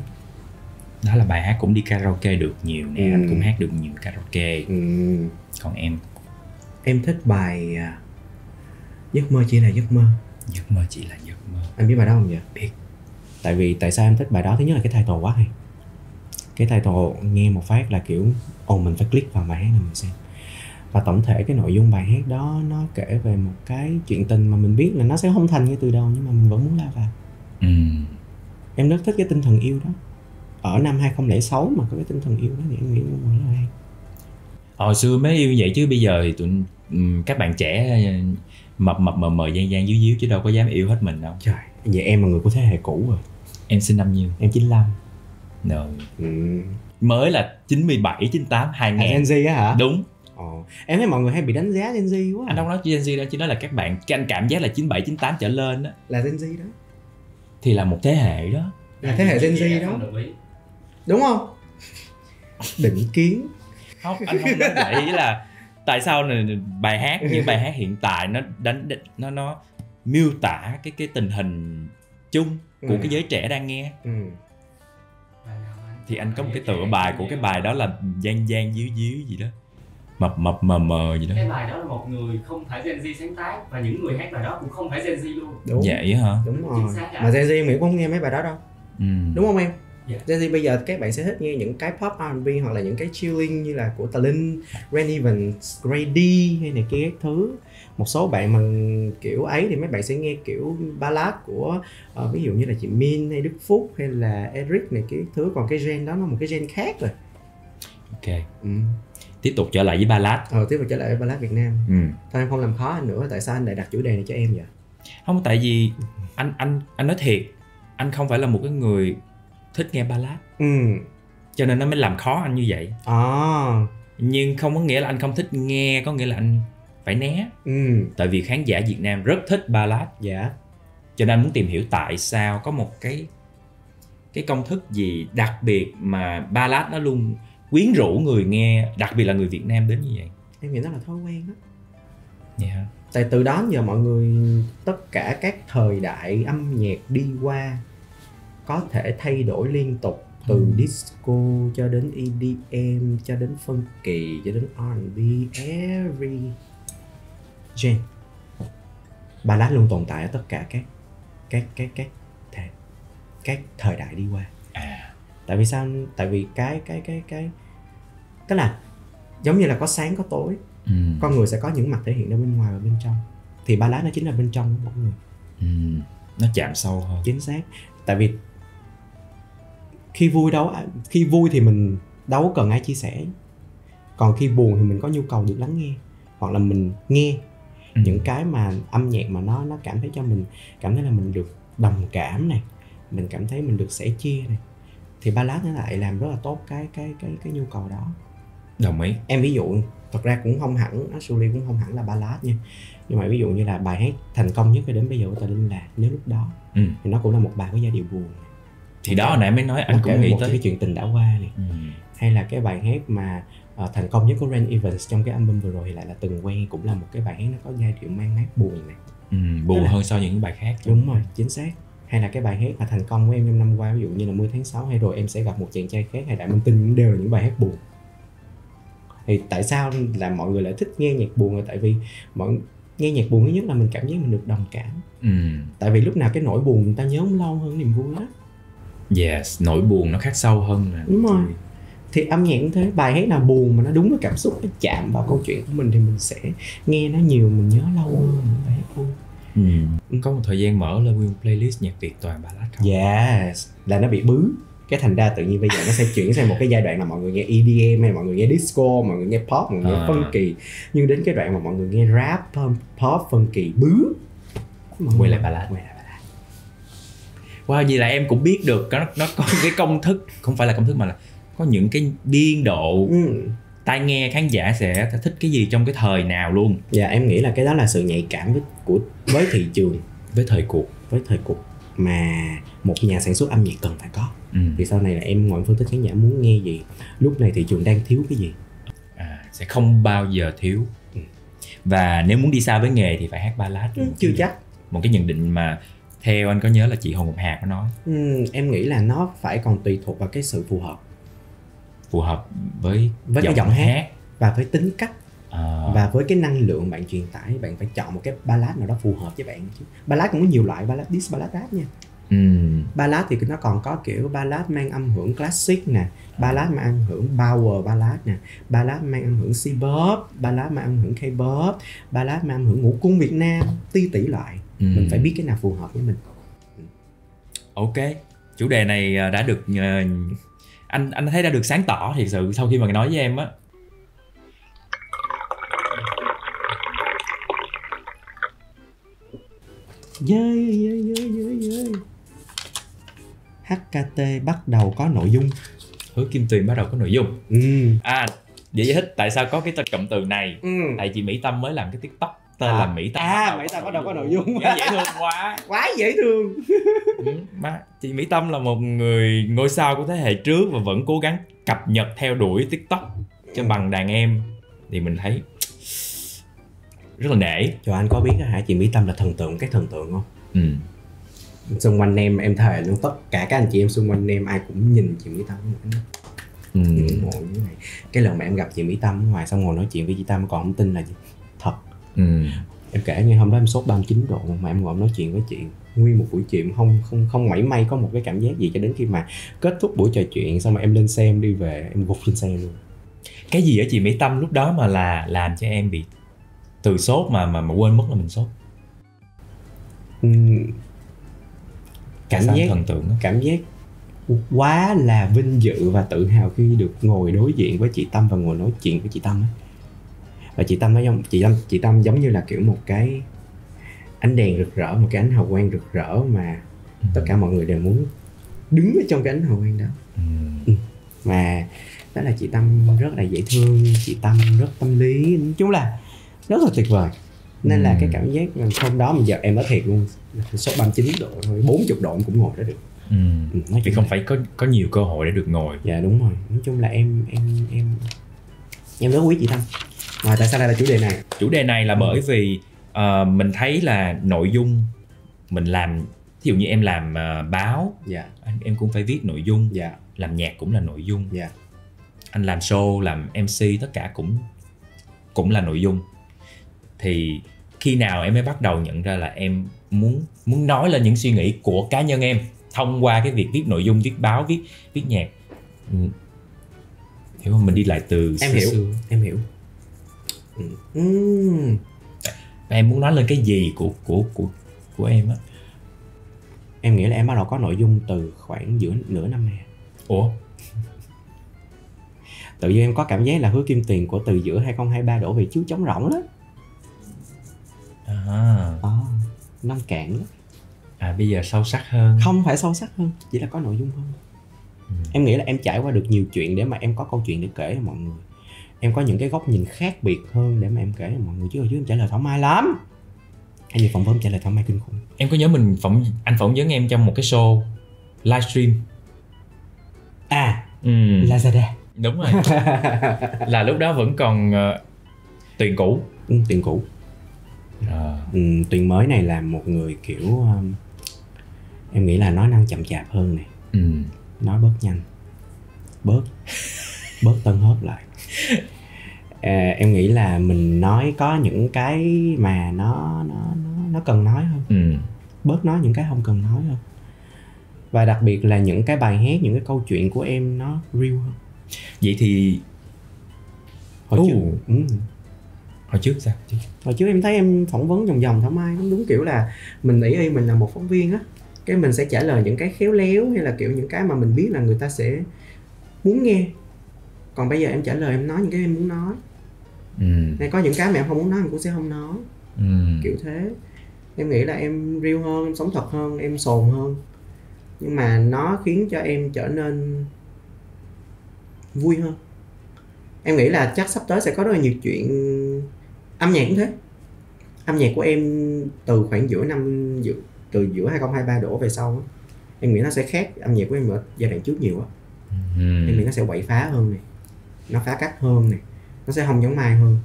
Đó là bài hát cũng đi karaoke được nhiều nè. ừ. Anh cũng hát được nhiều karaoke. ừ. Còn em? Em thích bài Giấc mơ chỉ là giấc mơ. Giấc mơ chỉ là giấc mơ. Anh biết bài đó không vậy? Biết. Tại vì tại sao em thích bài đó? Thứ nhất là cái title quá hay. Cái title nghe một phát là kiểu ồ oh, mình phải click vào bài hát này mình xem. Và tổng thể cái nội dung bài hát đó nó kể về một cái chuyện tình mà mình biết là nó sẽ không thành ngay từ đầu, nhưng mà mình vẫn muốn lao vào. ừ. Em rất thích cái tinh thần yêu đó. Ở năm hai không không sáu mà có cái tinh thần yêu đó thì em nghĩ nó rất là hay. Hồi xưa mới yêu vậy chứ bây giờ thì tụi các bạn trẻ mập mập mờ mờ gian gian díu díu chứ đâu có dám yêu hết mình đâu. Trời, vậy em là người của thế hệ cũ rồi. Em sinh năm nhiêu? Em chín lăm. Rồi. ừ. Mới là chín mươi bảy, chín mươi tám, hai nghìn. Gen Z á hả? Đúng. Ồ, em thấy mọi người hay bị đánh giá Gen Z quá. Anh không nói Gen Z đâu, chỉ nói là các bạn, anh cảm giác là chín bảy, chín tám trở lên đó là Gen Z đó. Thì là một thế hệ đó. Là thế hệ Gen Z đó. Đúng không? Định kiến. Không, anh không nói vậy. Ý là tại sao này, bài hát như bài hát hiện tại nó đánh nó nó miêu tả cái cái tình hình chung của ừ. cái giới trẻ đang nghe. ừ. Thì anh có một cái tựa bài của cái bài đó là gian gian díu díu gì đó, mập mập mờ mờ gì đó. Cái bài đó là một người không phải Gen Z sáng tác và những người hát bài đó cũng không phải Gen Z luôn. Đúng. Vậy hả? Đúng rồi. Mà Gen Z mình cũng không nghe mấy bài đó đâu. ừ. Đúng không em? Yeah. Gen Z bây giờ các bạn sẽ thích nghe những cái pop R and B hoặc là những cái chilling như là của Tà Lình, Even, Gray D hay này kia các thứ. Một số bạn mà kiểu ấy thì mấy bạn sẽ nghe kiểu ballad của uh, ví dụ như là chị Min hay Đức Phúc hay là Eric này kia các thứ. Còn cái gen đó nó một cái gen khác rồi. Ok. Ừ. Tiếp tục trở lại với ballad. Ờ, tiếp tục trở lại với ballad Việt Nam. Ừ. Thôi em không làm khó anh nữa. Tại sao anh lại đặt chủ đề này cho em vậy? Không, tại vì anh anh anh nói thiệt, anh không phải là một cái người thích nghe ballad. Ừ. Cho nên nó mới làm khó anh như vậy. À. Nhưng không có nghĩa là anh không thích nghe, có nghĩa là anh phải né. Ừ. Tại vì khán giả Việt Nam rất thích ballad. Dạ. Cho nên anh muốn tìm hiểu tại sao có một cái cái công thức gì đặc biệt mà ballad nó luôn quyến rũ người nghe, đặc biệt là người Việt Nam đến như vậy. Em nghĩ nó là thói quen đó. Yeah. Tại từ đó giờ mọi người, tất cả các thời đại âm nhạc đi qua có thể thay đổi liên tục, từ ừ. disco cho đến E D M, cho đến funky, cho đến R and B, every gen ballad luôn tồn tại ở tất cả các các các các các, các thời đại đi qua. À. Tại vì sao? Tại vì cái cái cái cái tức là giống như là có sáng có tối, ừ. con người sẽ có những mặt thể hiện ra bên ngoài và bên trong, thì ballad nó chính là bên trong của mọi người. Ừ. Nó chạm sâu hơn. Chính xác. Tại vì khi vui đâu khi vui thì mình đâu cần ai chia sẻ, còn khi buồn thì mình có nhu cầu được lắng nghe, hoặc là mình nghe ừ. những cái mà âm nhạc mà nó nó cảm thấy cho mình cảm thấy là mình được đồng cảm này, mình cảm thấy mình được sẻ chia này. Thì ballad nó lại làm rất là tốt cái cái cái cái nhu cầu đó. Đồng ý. Em ví dụ, thật ra cũng không hẳn, actually cũng không hẳn là ballad nha. Nhưng mà ví dụ như là bài hát thành công nhất đến bây giờ của Tà Lình là Nếu Lúc Đó. Ừ. Thì nó cũng là một bài có giai điệu buồn. Thì đó, đó nãy mới nói, anh cũng nghĩ tới cái chuyện tình đã qua này. Ừ. Hay là cái bài hát mà uh, thành công nhất của Ren Evans trong cái album vừa rồi thì lại là Từng Quen, cũng là một cái bài hát nó có giai điệu mang mát buồn này. Ừ, buồn đó hơn là... so với những bài khác. Đúng rồi, chính xác. Hay là cái bài hát mà thành công của em trong năm qua, ví dụ như là mười tháng sáu hay Rồi Em Sẽ Gặp Một Chàng Trai Khác hay Đại Minh Tinh, cũng đều là những bài hát buồn. Thì tại sao là mọi người lại thích nghe nhạc buồn? Là tại vì mọi nghe nhạc buồn thứ nhất là mình cảm giác mình được đồng cảm. Ừ. Tại vì lúc nào cái nỗi buồn người ta nhớ cũng lâu hơn niềm vui đó. Yes, nỗi buồn nó khác sâu hơn nè. Đúng rồi. Thì âm nhạc cũng thế, bài hát nào buồn mà nó đúng với cảm xúc, nó chạm vào câu chuyện của mình thì mình sẽ nghe nó nhiều, mình nhớ lâu hơn bài hát buồn. Ừ. Có một thời gian mở lên nguyên playlist nhạc Việt toàn ballad không? Yes, là nó bị bứ. Cái thành ra tự nhiên bây giờ nó sẽ chuyển sang một cái giai đoạn là mọi người nghe E D M hay mọi người nghe disco, mọi người nghe pop, mọi người à. nghe funky. Nhưng đến cái đoạn mà mọi người nghe rap, pop, funky, bứ, quay lại ballad. Quay lại ballad. Wow, vậy là em cũng biết được nó, nó có cái công thức, không phải là công thức mà là có những cái biên độ ừ. tai nghe khán giả sẽ thích cái gì trong cái thời nào luôn. Dạ, em nghĩ là cái đó là sự nhạy cảm với, của, với thị trường, với thời cuộc, với thời cuộc mà một nhà sản xuất âm nhạc cần phải có. Ừ. Thì sau này là em ngồi phân tích khán giả muốn nghe gì, lúc này thị trường đang thiếu cái gì. À, sẽ không bao giờ thiếu. Ừ. Và nếu muốn đi xa với nghề thì phải hát ballad. Ừ, chưa chắc. Nhận, một cái nhận định mà theo anh có nhớ là chị Hồng Ngọc Hà có nói. Ừ, em nghĩ là nó phải còn tùy thuộc vào cái sự phù hợp. Phù hợp với, với giọng, cái giọng hát, hát và với tính cách à. và với cái năng lượng bạn truyền tải. Bạn phải chọn một cái ballad nào đó phù hợp với bạn chứ. Ballad cũng có nhiều loại, ballad diss, ballad rap nha. Uhm. Ballad thì nó còn có kiểu ballad mang âm hưởng classic nè, ballad mang âm hưởng power ballad nè, ballad mang âm hưởng C-pop, ballad mang âm hưởng K-pop, ballad mang âm hưởng ngũ cung Việt Nam, ti tỷ loại. uhm. Mình phải biết cái nào phù hợp với mình. Ok, chủ đề này đã được uh... Anh anh thấy đã được sáng tỏ thiệt sự sau khi mà nói với em á. Yeah, yeah, yeah, yeah, yeah. hát ca tê bắt đầu có nội dung. Hứa Kim Tuyền bắt đầu có nội dung. Ừ. À, để giải thích tại sao có cái cụm từ này. Ừ. Tại chị Mỹ Tâm mới làm cái TikTok tên à. là Mỹ Tâm. À, Mỹ Tâm bắt đầu có nội dung. Quá dễ thương quá. Quá dễ thương. Ừ, má, chị Mỹ Tâm là một người ngôi sao của thế hệ trước và vẫn cố gắng cập nhật theo đuổi TikTok cho bằng đàn em. Thì mình thấy rất là nể. Trời, anh có biết hả, chị Mỹ Tâm là thần tượng, cái thần tượng không? Ừ. Xung quanh em, em thề luôn, tất cả các anh chị em xung quanh em ai cũng nhìn chị Mỹ Tâm. Ừ. Cái lần mà em gặp chị Mỹ Tâm ngoài xong ngồi nói chuyện với chị Tâm còn không tin là gì. Thật. Ừ. Em kể như hôm đó em sốt ba mươi chín độ mà em ngồi nói chuyện với chị nguyên một buổi chiều, không không không mảy may có một cái cảm giác gì cho đến khi mà kết thúc buổi trò chuyện xong mà em lên xe em đi về, em gục trên xe luôn. Cái gì ở chị Mỹ Tâm lúc đó mà là làm cho em bị từ sốt mà mà, mà quên mất là mình sốt? Uhm, cảm giác thần tượng đó. Cảm giác quá là vinh dự và tự hào khi được ngồi đối diện với chị Tâm và ngồi nói chuyện với chị Tâm ấy. Và chị Tâm nói giống chị Tâm chị Tâm giống như là kiểu một cái ánh đèn rực rỡ, một cái ánh hào quang rực rỡ mà ừ. tất cả mọi người đều muốn đứng ở trong cái ánh hào quang đó. Ừ. Ừ. Mà đó là chị Tâm rất là dễ thương, chị Tâm rất tâm lý, nói chung là rất là tuyệt vời. Nên ừ. là cái cảm giác hôm đó mình giờ em nói thiệt luôn, số ba mươi chín độ thôi, bốn mươi độ em cũng ngồi đó được. Ừ. Ừ, nói vì không là... phải có có nhiều cơ hội để được ngồi. Dạ đúng rồi. Nói chung là em em em em rất quý chị Tâm. Mà tại sao đây là chủ đề này? Chủ đề này là bởi vì uh, mình thấy là nội dung mình làm, thí dụ như em làm uh, báo, yeah. anh, em cũng phải viết nội dung, yeah. làm nhạc cũng là nội dung, yeah. anh làm show, làm em xê tất cả cũng cũng là nội dung. Thì khi nào em mới bắt đầu nhận ra là em muốn muốn nói lên những suy nghĩ của cá nhân em thông qua cái việc viết nội dung, viết báo, viết viết nhạc? Hiểu không? Mình đi lại từ em xưa hiểu xưa. Em hiểu. Ừ. Ừ. Em muốn nói lên cái gì của của của của em á? Em nghĩ là em bắt đầu có nội dung từ khoảng giữa nửa năm này. Ủa? Tự nhiên em có cảm giác là Hứa Kim Tuyền của từ giữa hai không hai ba đổ về trước trống rỗng đó. À. À, năm cạn đó. À bây giờ sâu sắc hơn. Không phải sâu sắc hơn, chỉ là có nội dung hơn. Ừ. Em nghĩ là em trải qua được nhiều chuyện để mà em có câu chuyện để kể cho mọi người. Em có những cái góc nhìn khác biệt hơn để mà em kể mọi người, chứ hồi trước em trả lời thảo mai lắm. Em đi phỏng vấn trả lời thảo mai kinh khủng. Em có nhớ mình phỏng anh phỏng vấn em trong một cái show livestream. À, ừ. Lazada. Đúng rồi. Là lúc đó vẫn còn uh, Tuyền cũ. Ừ, Tuyền cũ. À. Ừ, Tuyền mới này là một người kiểu um, em nghĩ là nói năng chậm chạp hơn này. Ừ. Nói bớt nhanh. Bớt. Bớt tân hớp lại. À, em nghĩ là mình nói có những cái mà nó nó nó, nó cần nói hơn, ừ. bớt nói những cái không cần nói hơn, và đặc biệt là những cái bài hát, những cái câu chuyện của em nó real hơn. Vậy thì hồi uh. trước ừ. hồi trước sao hồi trước em thấy em phỏng vấn vòng vòng thảo mai, cũng đúng kiểu là mình nghĩ y mình là một phóng viên á, cái mình sẽ trả lời những cái khéo léo hay là kiểu những cái mà mình biết là người ta sẽ muốn nghe. Còn bây giờ em trả lời em nói những cái em muốn nói, ừ. Nên có những cái mà em không muốn nói em cũng sẽ không nói, ừ. Kiểu thế. Em nghĩ là em real hơn, em sống thật hơn, em sồn hơn. Nhưng mà nó khiến cho em trở nên vui hơn. Em nghĩ là chắc sắp tới sẽ có rất là nhiều chuyện. Âm nhạc cũng thế. Âm nhạc của em từ khoảng giữa năm giữa, từ giữa hai không hai ba đổ về sau đó, em nghĩ nó sẽ khác âm nhạc của em ở giai đoạn trước nhiều á. Ừ. Em nghĩ nó sẽ quậy phá hơn này, nó phá cách hơn này, nó sẽ không giống mai hơn.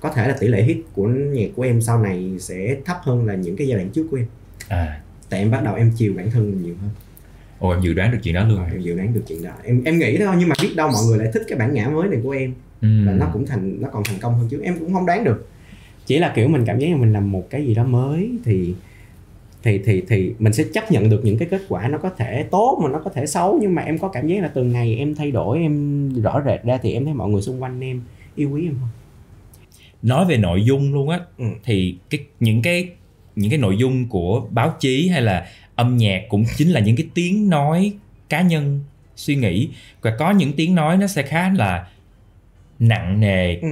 Có thể là tỷ lệ hit của nhạc của em sau này sẽ thấp hơn là những cái giai đoạn trước của em. À. Tại em bắt đầu em chiều bản thân nhiều hơn. Ồ, em dự đoán được chuyện đó luôn. Rồi, em dự đoán được chuyện đó. Em em nghĩ thôi, nhưng mà biết đâu mọi người lại thích cái bản ngã mới này của em, ừ. và nó cũng thành nó còn thành công hơn chứ. Em cũng không đoán được. Chỉ là kiểu mình cảm giác là mình làm một cái gì đó mới thì thì thì thì mình sẽ chấp nhận được những cái kết quả, nó có thể tốt mà nó có thể xấu, nhưng mà em có cảm giác là từng ngày em thay đổi, em rõ rệt ra thì em thấy mọi người xung quanh em yêu quý em hơn. Nói về nội dung luôn á, ừ. thì cái những cái những cái nội dung của báo chí hay là âm nhạc cũng chính là những cái tiếng nói cá nhân, suy nghĩ, và có những tiếng nói nó sẽ khá là nặng nề, ừ.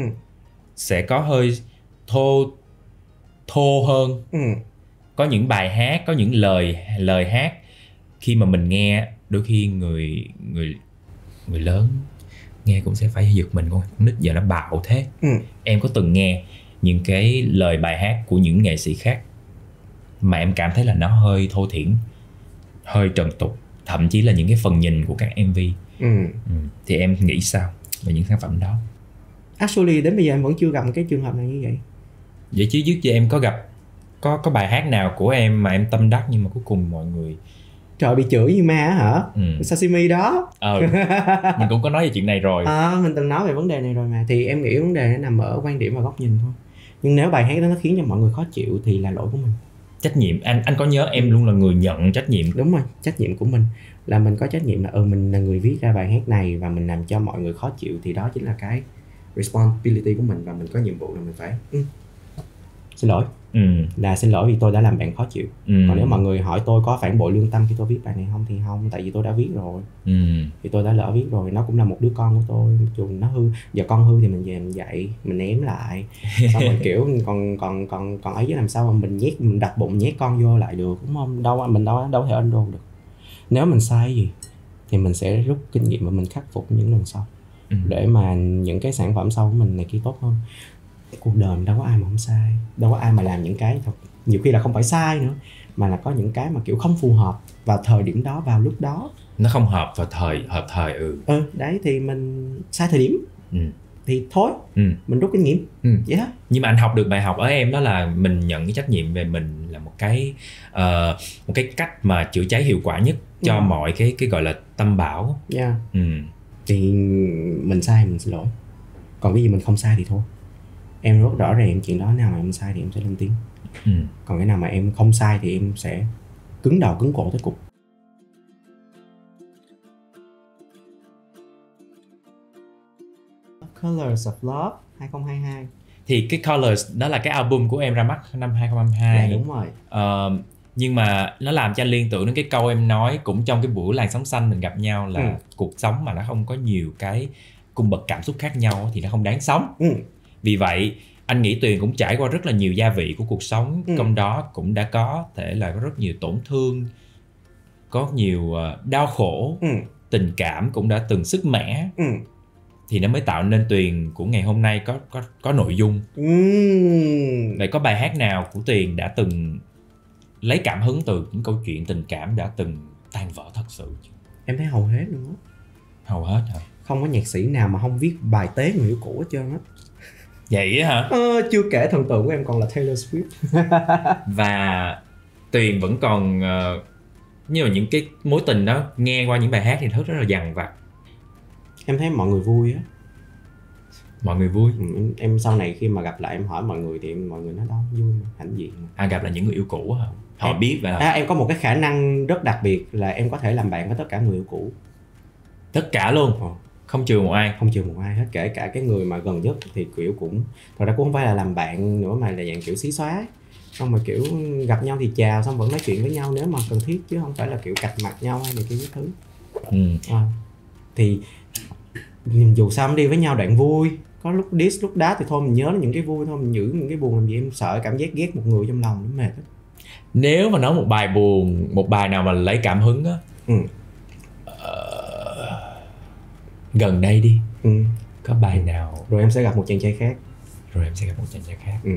sẽ có hơi thô thô hơn. Ừ. Có những bài hát, có những lời lời hát khi mà mình nghe đôi khi người người người lớn nghe cũng sẽ phải giật mình, con nít giờ nó bạo thế. Ừ. Em có từng nghe những cái lời bài hát của những nghệ sĩ khác mà em cảm thấy là nó hơi thô thiển, hơi trần tục, thậm chí là những cái phần nhìn của các em vê. Ừ. Ừ. Thì em nghĩ sao về những sản phẩm đó? Actually đến bây giờ em vẫn chưa gặp cái trường hợp này như vậy. Vậy chứ trước giờ em có gặp Có có bài hát nào của em mà em tâm đắc nhưng mà cuối cùng mọi người trời bị chửi như ma hả? Ừ. Sashimi đó. Ờ, mình cũng có nói về chuyện này rồi. Ờ, à, mình từng nói về vấn đề này rồi mà. Thì em nghĩ vấn đề nó nằm ở quan điểm và góc nhìn thôi. nhưng nếu bài hát đó nó khiến cho mọi người khó chịu thì là lỗi của mình. Trách nhiệm, anh anh có nhớ em luôn là người nhận trách nhiệm. Đúng rồi, trách nhiệm của mình là mình có trách nhiệm là ừ mình là người viết ra bài hát này và mình làm cho mọi người khó chịu thì đó chính là cái responsibility của mình, và mình có nhiệm vụ là mình phải ừ. xin lỗi, ừ. là xin lỗi vì tôi đã làm bạn khó chịu. ừ. Còn nếu mọi người hỏi tôi có phản bội lương tâm khi tôi viết bài này không thì không, tại vì tôi đã viết rồi, ừ. thì tôi đã lỡ viết rồi, nó cũng là một đứa con của tôi, dù nó hư, giờ con hư thì mình về mình dạy, mình ném lại, xong mình kiểu còn còn còn còn ấy chứ làm sao mà mình nhét, mình đặt bụng nhét con vô lại được, đúng không? Đâu mình đâu đâu thể ân đồn được. Nếu mình sai gì thì mình sẽ rút kinh nghiệm và mình khắc phục những lần sau, ừ. để mà những cái sản phẩm sau của mình này kia tốt hơn. Cuộc đời đâu có ai mà không sai, đâu có ai mà làm những cái thật nhiều khi là không phải sai nữa, mà là có những cái mà kiểu không phù hợp vào thời điểm đó, vào lúc đó nó không hợp vào thời hợp thời. ừ ừ đấy thì mình sai thời điểm, ừ. thì thôi, ừ. mình rút kinh nghiệm, ừ. vậy đó. Nhưng mà anh học được bài học ở em đó là mình nhận cái trách nhiệm về mình là một cái uh, một cái cách mà chữa cháy hiệu quả nhất cho yeah. mọi cái cái gọi là tâm bão. yeah. ừ. Thì mình sai mình xin lỗi, còn cái gì mình không sai thì thôi. Em rất rõ ràng chuyện đó, nào mà em sai thì em sẽ lên tiếng, ừ. còn cái nào mà em không sai thì em sẽ cứng đầu cứng cổ tới cục. Colors of Love hai không hai hai. Thì cái Colors đó là cái album của em ra mắt năm hai không hai hai. Dạ, đúng rồi. uh, Nhưng mà nó làm cho anh liên tưởng đến cái câu em nói cũng trong cái buổi Làn Sóng Xanh mình gặp nhau là ừ. cuộc sống mà nó không có nhiều cái cung bậc cảm xúc khác nhau thì nó không đáng sống. ừ. Vì vậy anh nghĩ Tuyền cũng trải qua rất là nhiều gia vị của cuộc sống, ừ. trong đó cũng đã có thể là có rất nhiều tổn thương, có nhiều đau khổ, ừ. tình cảm cũng đã từng sức mẻ, ừ. thì nó mới tạo nên Tuyền của ngày hôm nay có có có nội dung. ừ. Vậy có bài hát nào của Tuyền đã từng lấy cảm hứng từ những câu chuyện tình cảm đã từng tan vỡ thật sự chứ? Em thấy hầu hết luôn á. Hầu hết hả? Không có nhạc sĩ nào mà không viết bài tế người yêu cũ hết trơn á. Vậy hả? Ờ, chưa kể thần tượng của em còn là Taylor Swift. Và Tuyền vẫn còn uh, như là những cái mối tình đó nghe qua những bài hát thì rất là dằn vặt. Em thấy mọi người vui á. Mọi người vui? Ừ, em, em sau này khi mà gặp lại em hỏi mọi người thì mọi người nói đó vui mà, hãnh diện mà. À, gặp lại những người yêu cũ hả? Họ em, biết vậy hả? À, em có một cái khả năng rất đặc biệt là em có thể làm bạn với tất cả người yêu cũ. Tất cả luôn? Ờ. Không trừ một ai? Không trừ một ai hết, kể cả cái người mà gần nhất thì kiểu cũng thật ra cũng không phải là làm bạn nữa mà là dạng kiểu xí xóa, xong mà kiểu gặp nhau thì chào, xong vẫn nói chuyện với nhau nếu mà cần thiết, chứ không phải là kiểu cạch mặt nhau hay này kia cái thứ. ừ. à, Thì dù sao em đi với nhau đoạn vui, có lúc diss lúc đá thì thôi mình nhớ những cái vui thôi, mình giữ những cái buồn làm gì, em sợ cảm giác ghét một người trong lòng nó mệt lắm. Nếu mà nói một bài buồn, một bài nào mà lấy cảm hứng á, ừ. gần đây đi, ừ. có bài nào? Rồi em sẽ gặp một chàng trai khác. Rồi em sẽ gặp một chàng trai khác. ừ.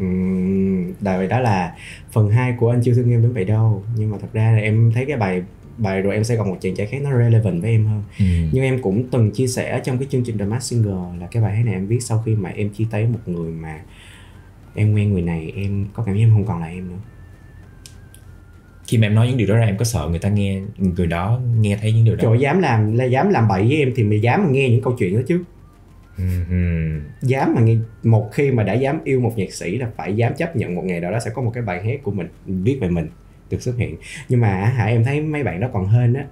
Ừ. Tại vì đó là phần hai của Anh Chưa Thương Em Đến Vậy Đâu. Nhưng mà thật ra là em thấy cái bài bài Rồi Em Sẽ Gặp Một Chàng Trai Khác nó relevant với em hơn. ừ. Nhưng em cũng từng chia sẻ trong cái chương trình The Masked Singer là cái bài hát này em viết sau khi mà em chia tay một người mà em quen. Người này em có cảm giác em không còn là em nữa. Khi mà em nói những điều đó ra em có sợ người ta nghe, người đó nghe thấy những điều đó? Trời, dám làm dám làm bậy với em thì mày dám mà nghe những câu chuyện đó chứ. Dám mà nghe. Một khi mà đã dám yêu một nhạc sĩ là phải dám chấp nhận một ngày đó, đó sẽ có một cái bài hát của mình, viết về mình được xuất hiện. Nhưng mà hả, em thấy mấy bạn đó còn hên á,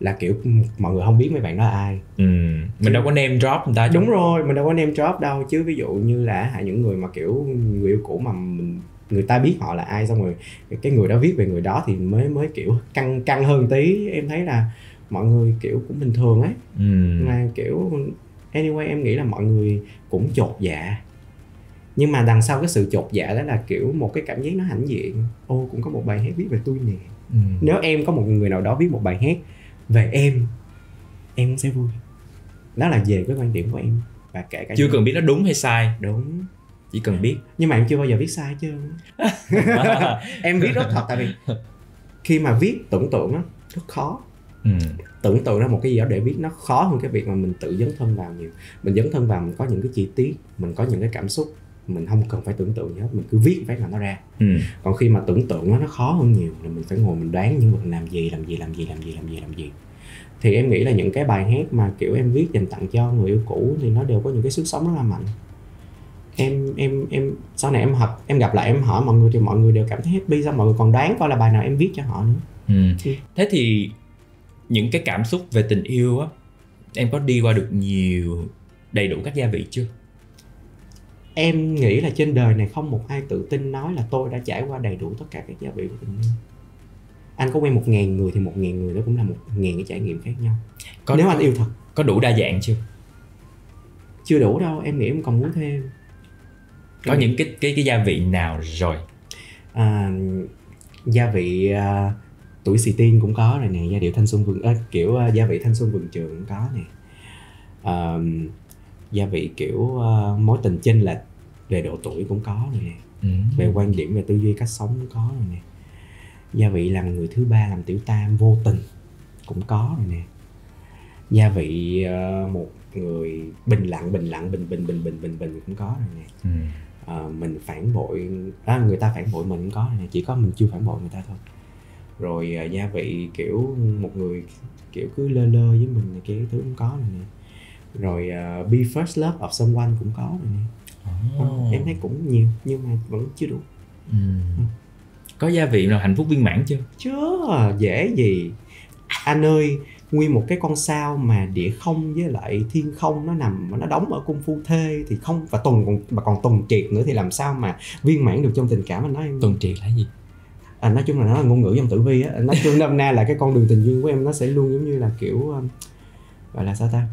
là kiểu mọi người không biết mấy bạn đó là ai. ừ. Mình chứ... đâu có name drop người ta. Đúng rồi, mình đâu có name drop đâu. Chứ ví dụ như là hả, những người mà kiểu người yêu cũ mà mình, người ta biết họ là ai, xong rồi cái người đó viết về người đó thì mới mới kiểu căng căng hơn tí. Em thấy là mọi người kiểu cũng bình thường ấy, ừ. mà kiểu anyway em nghĩ là mọi người cũng chột dạ, nhưng mà đằng sau cái sự chột dạ đó là kiểu một cái cảm giác nó hãnh diện. Ô, cũng có một bài hát viết về tôi nè. ừ. Nếu em có một người nào đó viết một bài hát về em, em cũng sẽ vui. Đó là về cái quan điểm của em, và kể cả chưa cần biết nó đúng hay sai. Đúng, chỉ cần biết. Nhưng mà em chưa bao giờ viết sai chứ. Em viết rất thật, tại vì khi mà viết tưởng tượng á rất khó. ừ. Tưởng tượng ra một cái gì đó để viết nó khó hơn cái việc mà mình tự dấn thân vào nhiều. Mình dấn thân vào, mình có những cái chi tiết, mình có những cái cảm xúc, mình không cần phải tưởng tượng gì hết, mình cứ viết phát là nó ra. ừ. Còn khi mà tưởng tượng á nó khó hơn nhiều, là mình phải ngồi mình đoán những mình làm gì làm gì làm gì làm gì làm gì làm gì. Thì em nghĩ là những cái bài hát mà kiểu em viết dành tặng cho người yêu cũ thì nó đều có những cái sức sống rất là mạnh. em em em sau này em học em gặp lại em hỏi mọi người thì mọi người đều cảm thấy happy, sao mọi người còn đoán coi là bài nào em viết cho họ nữa. Ừ. Ừ. Thế thì những cái cảm xúc về tình yêu á, em có đi qua được nhiều đầy đủ các gia vị chưa? Em nghĩ là trên đời này không một ai tự tin nói là tôi đã trải qua đầy đủ tất cả các gia vị của tình yêu. Anh có quen một ngàn người thì một ngàn người đó cũng là một ngàn cái trải nghiệm khác nhau. Có nếu đủ, anh yêu thật. Có đủ đa dạng chưa? Chưa đủ đâu, em nghĩ em còn muốn thêm. Có em... những cái cái cái gia vị nào rồi? À, gia vị uh, tuổi xì tiên cũng có rồi nè, gia điệu thanh xuân vườn ếch uh, kiểu uh, gia vị thanh xuân vườn trường cũng có nè. Uh, gia vị kiểu uh, mối tình chênh lệch về độ tuổi cũng có rồi nè. Ừ. Về quan điểm, về tư duy, cách sống cũng có rồi nè. Gia vị làm người thứ ba, làm tiểu tam vô tình cũng có rồi nè. Gia vị uh, một người bình lặng bình lặng bình bình bình bình bình bình cũng có rồi nè. Ừ. Uh, mình phản bội đó, người ta phản bội mình cũng có rồi nè, chỉ có mình chưa phản bội người ta thôi. Rồi uh, gia vị kiểu một người kiểu cứ lơ lơ với mình cái thứ cũng có rồi nè. Rồi uh, be first love of someone cũng có rồi nè. Oh. Em thấy cũng nhiều nhưng mà vẫn chưa đủ. Ừ. Ừ. Có gia vị nào hạnh phúc viên mãn chưa? Chưa, dễ gì. Anh ơi, nguyên một cái con sao mà địa không với lại thiên không nó nằm, nó đóng ở cung phu thê thì không, và Tùng còn, mà còn Tùng Triệt nữa thì làm sao mà viên mãn được trong tình cảm, anh nói em. Tùng Triệt là gì? À, nói chung là nó là ngôn ngữ trong tử vi á, nói chung năm na là cái con đường tình duyên của em nó sẽ luôn giống như là kiểu gọi là sao ta?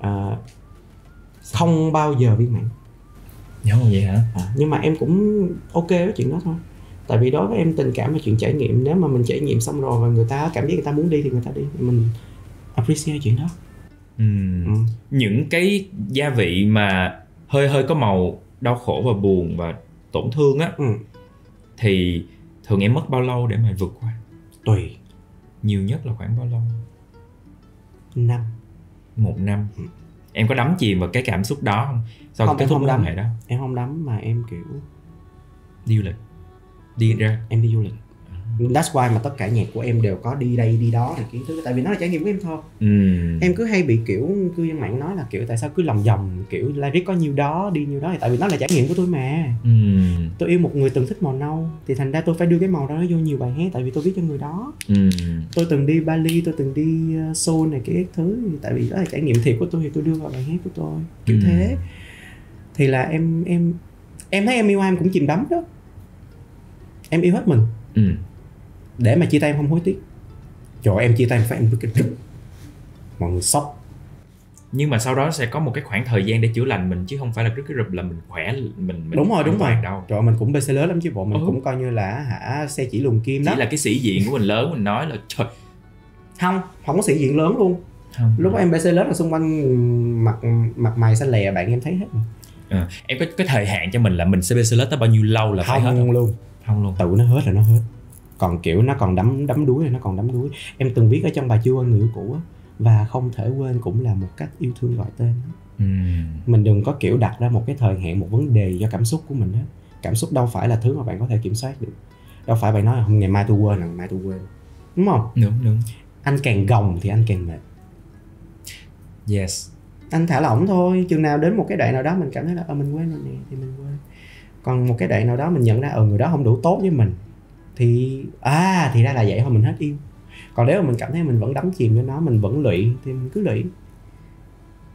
À, không bao giờ viên mãn. Nhớ không vậy hả? À, nhưng mà em cũng ok với chuyện đó thôi. Tại vì đối với em tình cảm là chuyện trải nghiệm, nếu mà mình trải nghiệm xong rồi và người ta cảm giác người ta muốn đi thì người ta đi, mình appreciate chuyện đó. Ừ. Ừ. Những cái gia vị mà hơi hơi có màu đau khổ và buồn và tổn thương á, ừ, thì thường em mất bao lâu để mà vượt qua? Tùy. Nhiều nhất là khoảng bao lâu? Năm. Một năm. Ừ. Em có đắm chìm vào cái cảm xúc đó không? Sau không, cái kết thúc quan hệ đó? Em không đắm mà em kiểu điêu lịch. Đi ra em đi du lịch, that's why mà tất cả nhạc của em đều có đi đây đi đó là kiến thức, tại vì nó là trải nghiệm của em thôi. Mm. Em cứ hay bị kiểu cư dân mạng nói là kiểu tại sao cứ lòng vòng kiểu lyric có nhiêu đó đi nhiêu đó, thì tại vì nó là trải nghiệm của tôi mà. Mm. Tôi yêu một người từng thích màu nâu thì thành ra tôi phải đưa cái màu đó vô nhiều bài hát tại vì tôi viết cho người đó. Mm. Tôi từng đi Bali, tôi từng đi Seoul này cái thứ, tại vì đó là trải nghiệm thiệt của tôi thì tôi đưa vào bài hát của tôi kiểu. Mm. Thế thì là em em em thấy em yêu em cũng chìm đắm đó. Em yêu hết mình. Ừ. Để mà chia tay em không hối tiếc. Trời ơi, em chia tay em phải em với cái mọi người sốc. Nhưng mà sau đó sẽ có một cái khoảng thời gian để chữa lành mình, chứ không phải là cứ cái rụp là mình khỏe mình, mình đúng rồi đúng rồi đâu. Trời ơi, mình cũng bê xê lớn lắm chứ bộ, mình ừ, cũng coi như là hả xe chỉ luồn kim đó. Chỉ là cái sĩ diện của mình lớn, mình nói là trời. Không, không có sĩ diện lớn luôn. Không. Lúc đó em bê xê lớn là xung quanh mặt mặt mày xanh lè bạn em thấy hết. Ừ. Em có cái thời hạn cho mình là mình sẽ bê xê lớn tới bao nhiêu lâu là phải hết không? Luôn. Không luôn. Tự nó hết là nó hết. Còn kiểu nó còn đắm đắm đuối là nó còn đắm đuối. Em từng viết ở trong bài Chưa Quên Người Yêu Cũ á, và không thể quên cũng là một cách yêu thương gọi tên. Ừ. Mình đừng có kiểu đặt ra một cái thời hạn, một vấn đề do cảm xúc của mình á. Cảm xúc đâu phải là thứ mà bạn có thể kiểm soát được. Đâu phải bạn nói là ngày mai tôi quên, là ngày mai tôi quên. Đúng không? Đúng đúng. Anh càng gồng thì anh càng mệt. Yes. Anh thả lỏng thôi, chừng nào đến một cái đoạn nào đó mình cảm thấy là ờ mình quên rồi nè thì mình quên. Còn một cái đoạn nào đó mình nhận ra ờ ừ, người đó không đủ tốt với mình thì à thì ra là vậy thôi, mình hết yêu. Còn nếu mà mình cảm thấy mình vẫn đắm chìm với nó, mình vẫn lụy thì mình cứ lụy.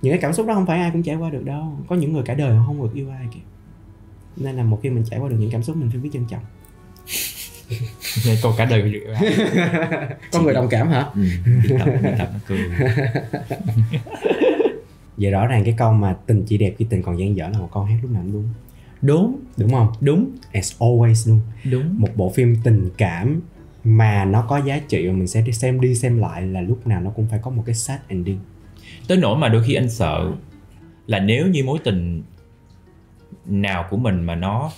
Những cái cảm xúc đó không phải ai cũng trải qua được đâu, có những người cả đời không được yêu ai kìa. Nên là một khi mình trải qua được những cảm xúc mình phải biết trân trọng. Con cả đời mình được ai? Con người đồng cảm hả? Ừ, bị tập, bị tập, cười. Vậy rõ ràng cái câu mà tình chỉ đẹp khi tình còn dang dở là một câu hát lúc nào cũng đúng. Đúng, đúng không? Đúng. As always luôn. Đúng. Một bộ phim tình cảm mà nó có giá trị mà mình sẽ đi xem đi xem lại là lúc nào nó cũng phải có một cái sad ending. Tới nỗi mà đôi khi anh sợ là nếu như mối tình nào của mình mà nó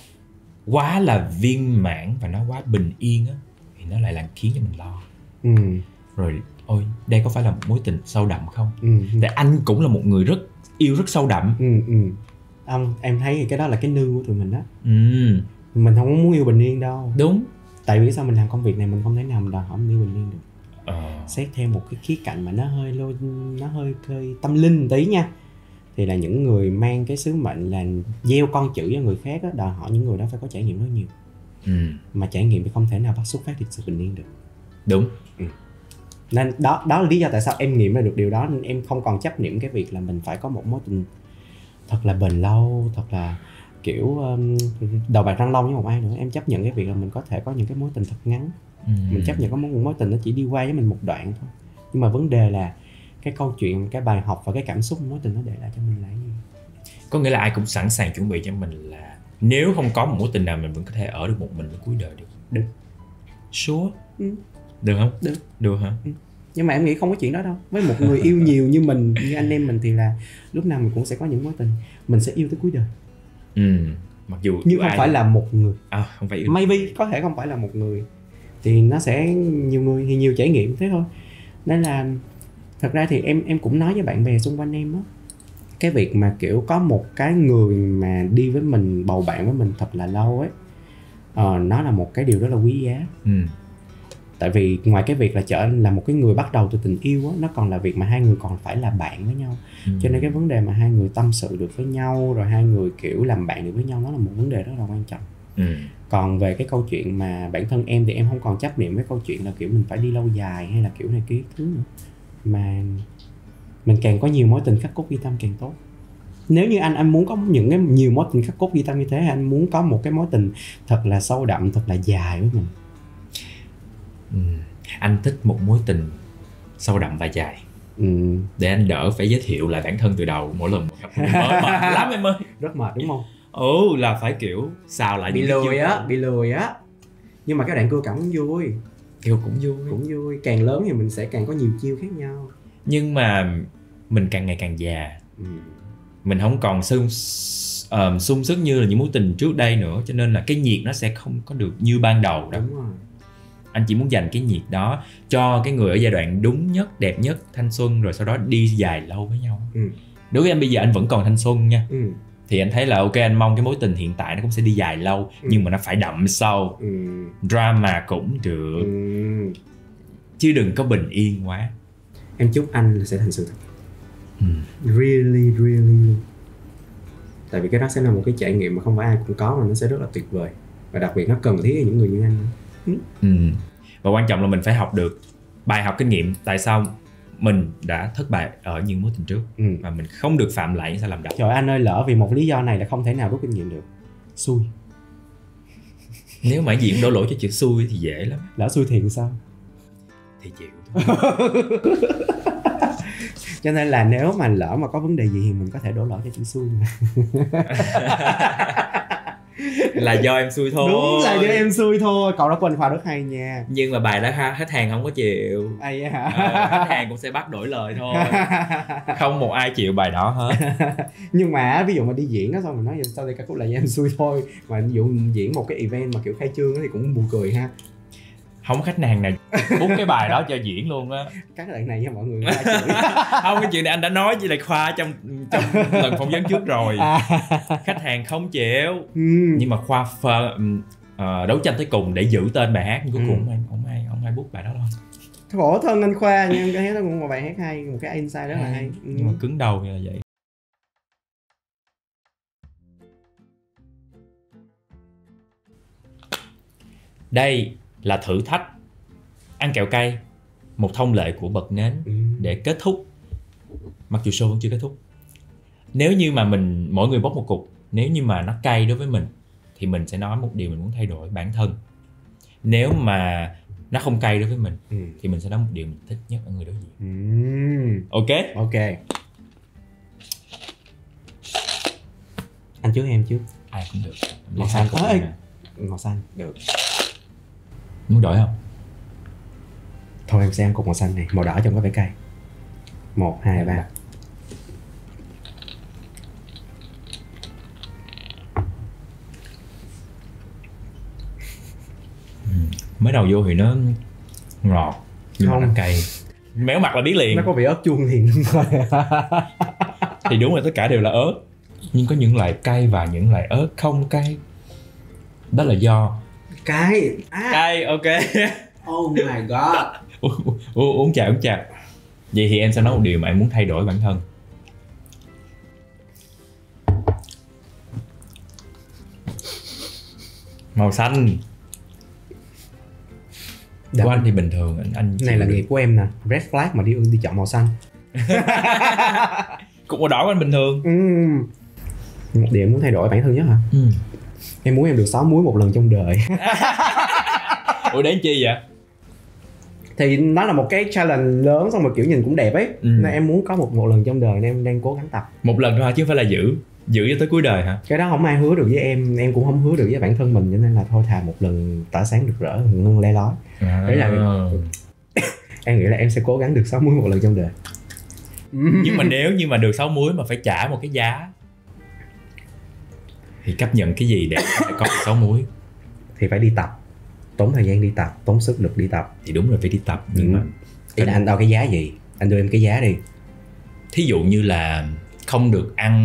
quá là viên mãn và nó quá bình yên á, thì nó lại làm khiến cho mình lo. Ừ. Rồi, ôi, đây có phải là một mối tình sâu đậm không? Ừ. Tại anh cũng là một người rất yêu rất sâu đậm. Ừ, ừ. Ông, em thấy thì cái đó là cái nư của tụi mình đó. Ừ. Mình không muốn yêu bình yên đâu. Đúng. Tại vì sao mình làm công việc này mình không thể nào mình đòi hỏi mình yêu bình yên được. Ờ. Xét theo một cái khía cạnh mà nó hơi lôi, nó hơi hơi tâm linh tí nha, thì là những người mang cái sứ mệnh là gieo con chữ cho người khác đó, đòi hỏi những người đó phải có trải nghiệm rất nhiều. Ừ. Mà trải nghiệm thì không thể nào bắt xuất phát được sự bình yên được. Đúng. Ừ. Nên đó đó là lý do tại sao em nghiệm ra được điều đó, nên em không còn chấp niệm cái việc là mình phải có một mối tình thật là bền lâu, thật là kiểu um, đầu bạc răng long với một ai nữa. Em chấp nhận cái việc là mình có thể có những cái mối tình thật ngắn. Ừ. Mình chấp nhận có một mối tình nó chỉ đi qua với mình một đoạn thôi, nhưng mà vấn đề là cái câu chuyện, cái bài học và cái cảm xúc mối tình nó để lại cho mình là gì. Có nghĩa là ai cũng sẵn sàng chuẩn bị cho mình là nếu không có một mối tình nào mình vẫn có thể ở được một mình đến cuối đời được. Được. Sure. Ừ. Được không? Được. Được hả? Ừ. Nhưng mà em nghĩ không có chuyện đó đâu. Với một người yêu nhiều như mình, như anh em mình, thì là lúc nào mình cũng sẽ có những mối tình mình sẽ yêu tới cuối đời. Ừ. Mặc dù nhưng không phải là... là một người. À, không phải yêu. Maybe có thể không phải là một người, thì nó sẽ nhiều người thì nhiều trải nghiệm thế thôi. Nên là thật ra thì em em cũng nói với bạn bè xung quanh em á, cái việc mà kiểu có một cái người mà đi với mình, bầu bạn với mình thật là lâu ấy, ờ, nó là một cái điều rất là quý giá. Ừ. Tại vì ngoài cái việc là trở là một cái người bắt đầu từ tình yêu á, nó còn là việc mà hai người còn phải là bạn với nhau. Ừ. Cho nên cái vấn đề mà hai người tâm sự được với nhau, rồi hai người kiểu làm bạn được với nhau, nó là một vấn đề rất là quan trọng. Ừ. Còn về cái câu chuyện mà bản thân em thì em không còn chấp niệm với câu chuyện là kiểu mình phải đi lâu dài hay là kiểu này kia thứ nữa, mà mình càng có nhiều mối tình khắc cốt ghi tâm càng tốt. Nếu như anh anh muốn có những cái nhiều mối tình khắc cốt ghi tâm như thế, anh muốn có một cái mối tình thật là sâu đậm, thật là dài với mình. Ừ. Anh thích một mối tình sâu đậm và dài. Ừ. Để anh đỡ phải giới thiệu lại bản thân từ đầu mỗi lần gặp mới. Mệt lắm em ơi. Rất mệt đúng không? Ừ, là phải kiểu xào lại. Bị lười á, bị lười á. Nhưng mà cái đoạn cưa cảm cũng vui. Kiểu cũng vui. Cũng vui, càng lớn thì mình sẽ càng có nhiều chiêu khác nhau. Nhưng mà mình càng ngày càng già. Ừ. Mình không còn sung, uh, sung sức như là những mối tình trước đây nữa. Cho nên là cái nhiệt nó sẽ không có được như ban đầu đâu. Đúng rồi. Anh chỉ muốn dành cái nhiệt đó cho cái người ở giai đoạn đúng nhất, đẹp nhất, thanh xuân, rồi sau đó đi dài lâu với nhau. Ừ. Đối với anh bây giờ anh vẫn còn thanh xuân nha. Ừ. Thì anh thấy là ok, anh mong cái mối tình hiện tại nó cũng sẽ đi dài lâu. Ừ. Nhưng mà nó phải đậm sâu. Ừ. Drama cũng được. Ừ. Chứ đừng có bình yên quá. Em chúc anh là sẽ thành sự thật. Ừ. Really, really. Tại vì cái đó sẽ là một cái trải nghiệm mà không phải ai cũng có, mà nó sẽ rất là tuyệt vời. Và đặc biệt nó cần thiết cho những người như anh. Ừ. Ừ. Và quan trọng là mình phải học được bài học kinh nghiệm tại sao mình đã thất bại ở những mối tình trước. Ừ. Mà mình không được phạm lại những sai lầm đó. Trời anh ơi, lỡ vì một lý do này là không thể nào rút kinh nghiệm được. Xui. Nếu mà gì cũng đổ lỗi cho chuyện xui thì dễ lắm. Lỡ xui thiệt sao? Thì chịu thôi. Cho nên là nếu mà lỡ mà có vấn đề gì thì mình có thể đổ lỗi cho chuyện xui mà. Là do em xui thôi. Đúng là do em xui thôi. Cậu đã quên khoa rất hay nha. Nhưng mà bài đó khách hàng không có chịu. À vậy hả? Ờ, khách hàng cũng sẽ bắt đổi lời thôi. Không một ai chịu bài đó hết. Nhưng mà ví dụ mà đi diễn đó, xong mình nói sao thì ca khúc là do em xui thôi. Mà ví dụ diễn một cái event mà kiểu khai trương thì cũng buồn cười ha. Không khách hàng nào bút cái bài đó cho diễn luôn á. Các đoạn này nha mọi người. Không, cái chuyện này anh đã nói với lại Khoa trong trong lần phỏng vấn trước rồi. À. Khách hàng không chịu. Ừ. Nhưng mà Khoa phờ, uh, đấu tranh tới cùng để giữ tên bài hát. Nhưng cuối cùng ừ. không ai không ai bút bài đó đâu. Khổ thân anh Khoa nha, cái đó cũng một bài hát hay, một cái insight rất là hay. Ừ. Nhưng mà cứng đầu như là vậy. Đây là thử thách ăn kẹo cay, một thông lệ của Bật Nến. Ừ. Để kết thúc, mặc dù show vẫn chưa kết thúc, nếu như mà mình mỗi người bốc một cục, nếu như mà nó cay đối với mình thì mình sẽ nói một điều mình muốn thay đổi bản thân. Nếu mà nó không cay đối với mình ừ. thì mình sẽ nói một điều mình thích nhất ở người đối diện. Ừ. Ok ok anh trước em trước ai cũng được. Màu xanh, màu xanh được. Muốn đổi không? Thôi em sẽ ăn cục màu xanh này. Màu đỏ trông có vẻ cay. Một, hai, ba. Mới đầu vô thì nó ngọt, nhưng không. Mà nó cay. Méo mặt là biết liền. Nó có vị ớt chuông liền. Thì đúng là tất cả đều là ớt. Nhưng có những loại cay và những loại ớt không cay. Đó là do cay à. Cay, ok. Oh my god. u, u, u, uống trà uống trà. Vậy thì em sẽ nói một điều mà em muốn thay đổi bản thân. Màu xanh. Của anh thì bình thường anh, anh này là nghiệp của em nè. Red flag mà đi đi chọn màu xanh. Cục màu đỏ của anh bình thường. Ừ. Một điểm muốn thay đổi bản thân nhất hả? Ừ. Em muốn em được sáu muối một lần trong đời. Ủa đến chi vậy? Thì nó là một cái challenge lớn, xong rồi kiểu nhìn cũng đẹp ấy. Ừ. Nên em muốn có một một lần trong đời nên em đang cố gắng tập. Một lần thôi chứ không phải là giữ giữ cho tới cuối đời hả? Cái đó không ai hứa được với em, em cũng không hứa được với bản thân mình, cho nên là thôi thà một lần tỏa sáng rực rỡ hơn le lói. À. Đấy là em nghĩ là em sẽ cố gắng được sáu muối một lần trong đời. Nhưng mà nếu như mà được sáu muối mà phải trả một cái giá thì chấp nhận cái gì để có được sáu muối? Thì phải đi tập, tốn thời gian đi tập, tốn sức lực đi tập. Thì đúng rồi, phải đi tập. Nhưng ừ. mà ý là anh đo cái giá gì? Anh đưa em cái giá đi. Thí dụ như là không được ăn,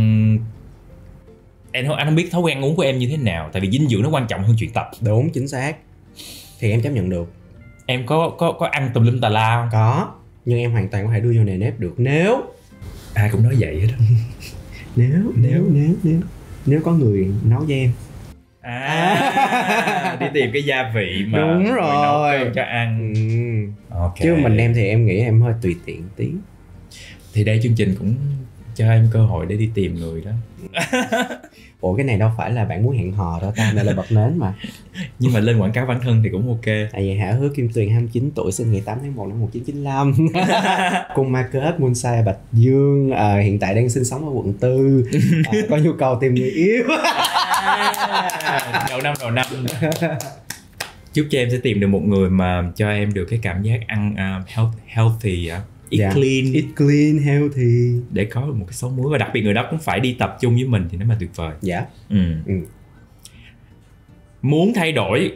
em không, anh không biết thói quen uống của em như thế nào, tại vì dinh dưỡng nó quan trọng hơn chuyện tập. Đúng, chính xác. Thì em chấp nhận được. Em có có có ăn tùm lum tà la? Có, nhưng em hoàn toàn có thể đưa vô nề nếp được nếu ai cũng nói vậy hết. nếu, nếu nếu nếu nếu nếu có người nấu cho em. À, đi tìm cái gia vị mà đúng rồi nấu cho ăn. Ừ. Okay. Chứ mình em thì em nghĩ em hơi tùy tiện tí. Thì đây chương trình cũng cho em cơ hội để đi tìm người đó. Ủa cái này đâu phải là bạn muốn hẹn hò đâu ta, đây là bật nến mà. Nhưng mà lên quảng cáo bản thân thì cũng ok. À vậy hả? Hứa Kim Tuyền hai mươi chín tuổi, sinh ngày tám tháng một năm một nghìn chín trăm chín mươi lăm. Cùng Market Munsai Bạch Dương, à, hiện tại đang sinh sống ở quận tư, à, có nhu cầu tìm người yêu. À, đầu năm đầu năm chúc cho em sẽ tìm được một người mà cho em được cái cảm giác ăn uh, health, healthy uh, eat yeah. clean eat clean healthy để có được một cái số muối, và đặc biệt người đó cũng phải đi tập chung với mình thì nó mà tuyệt vời. Dạ. Yeah. Ừ. Ừ. Muốn thay đổi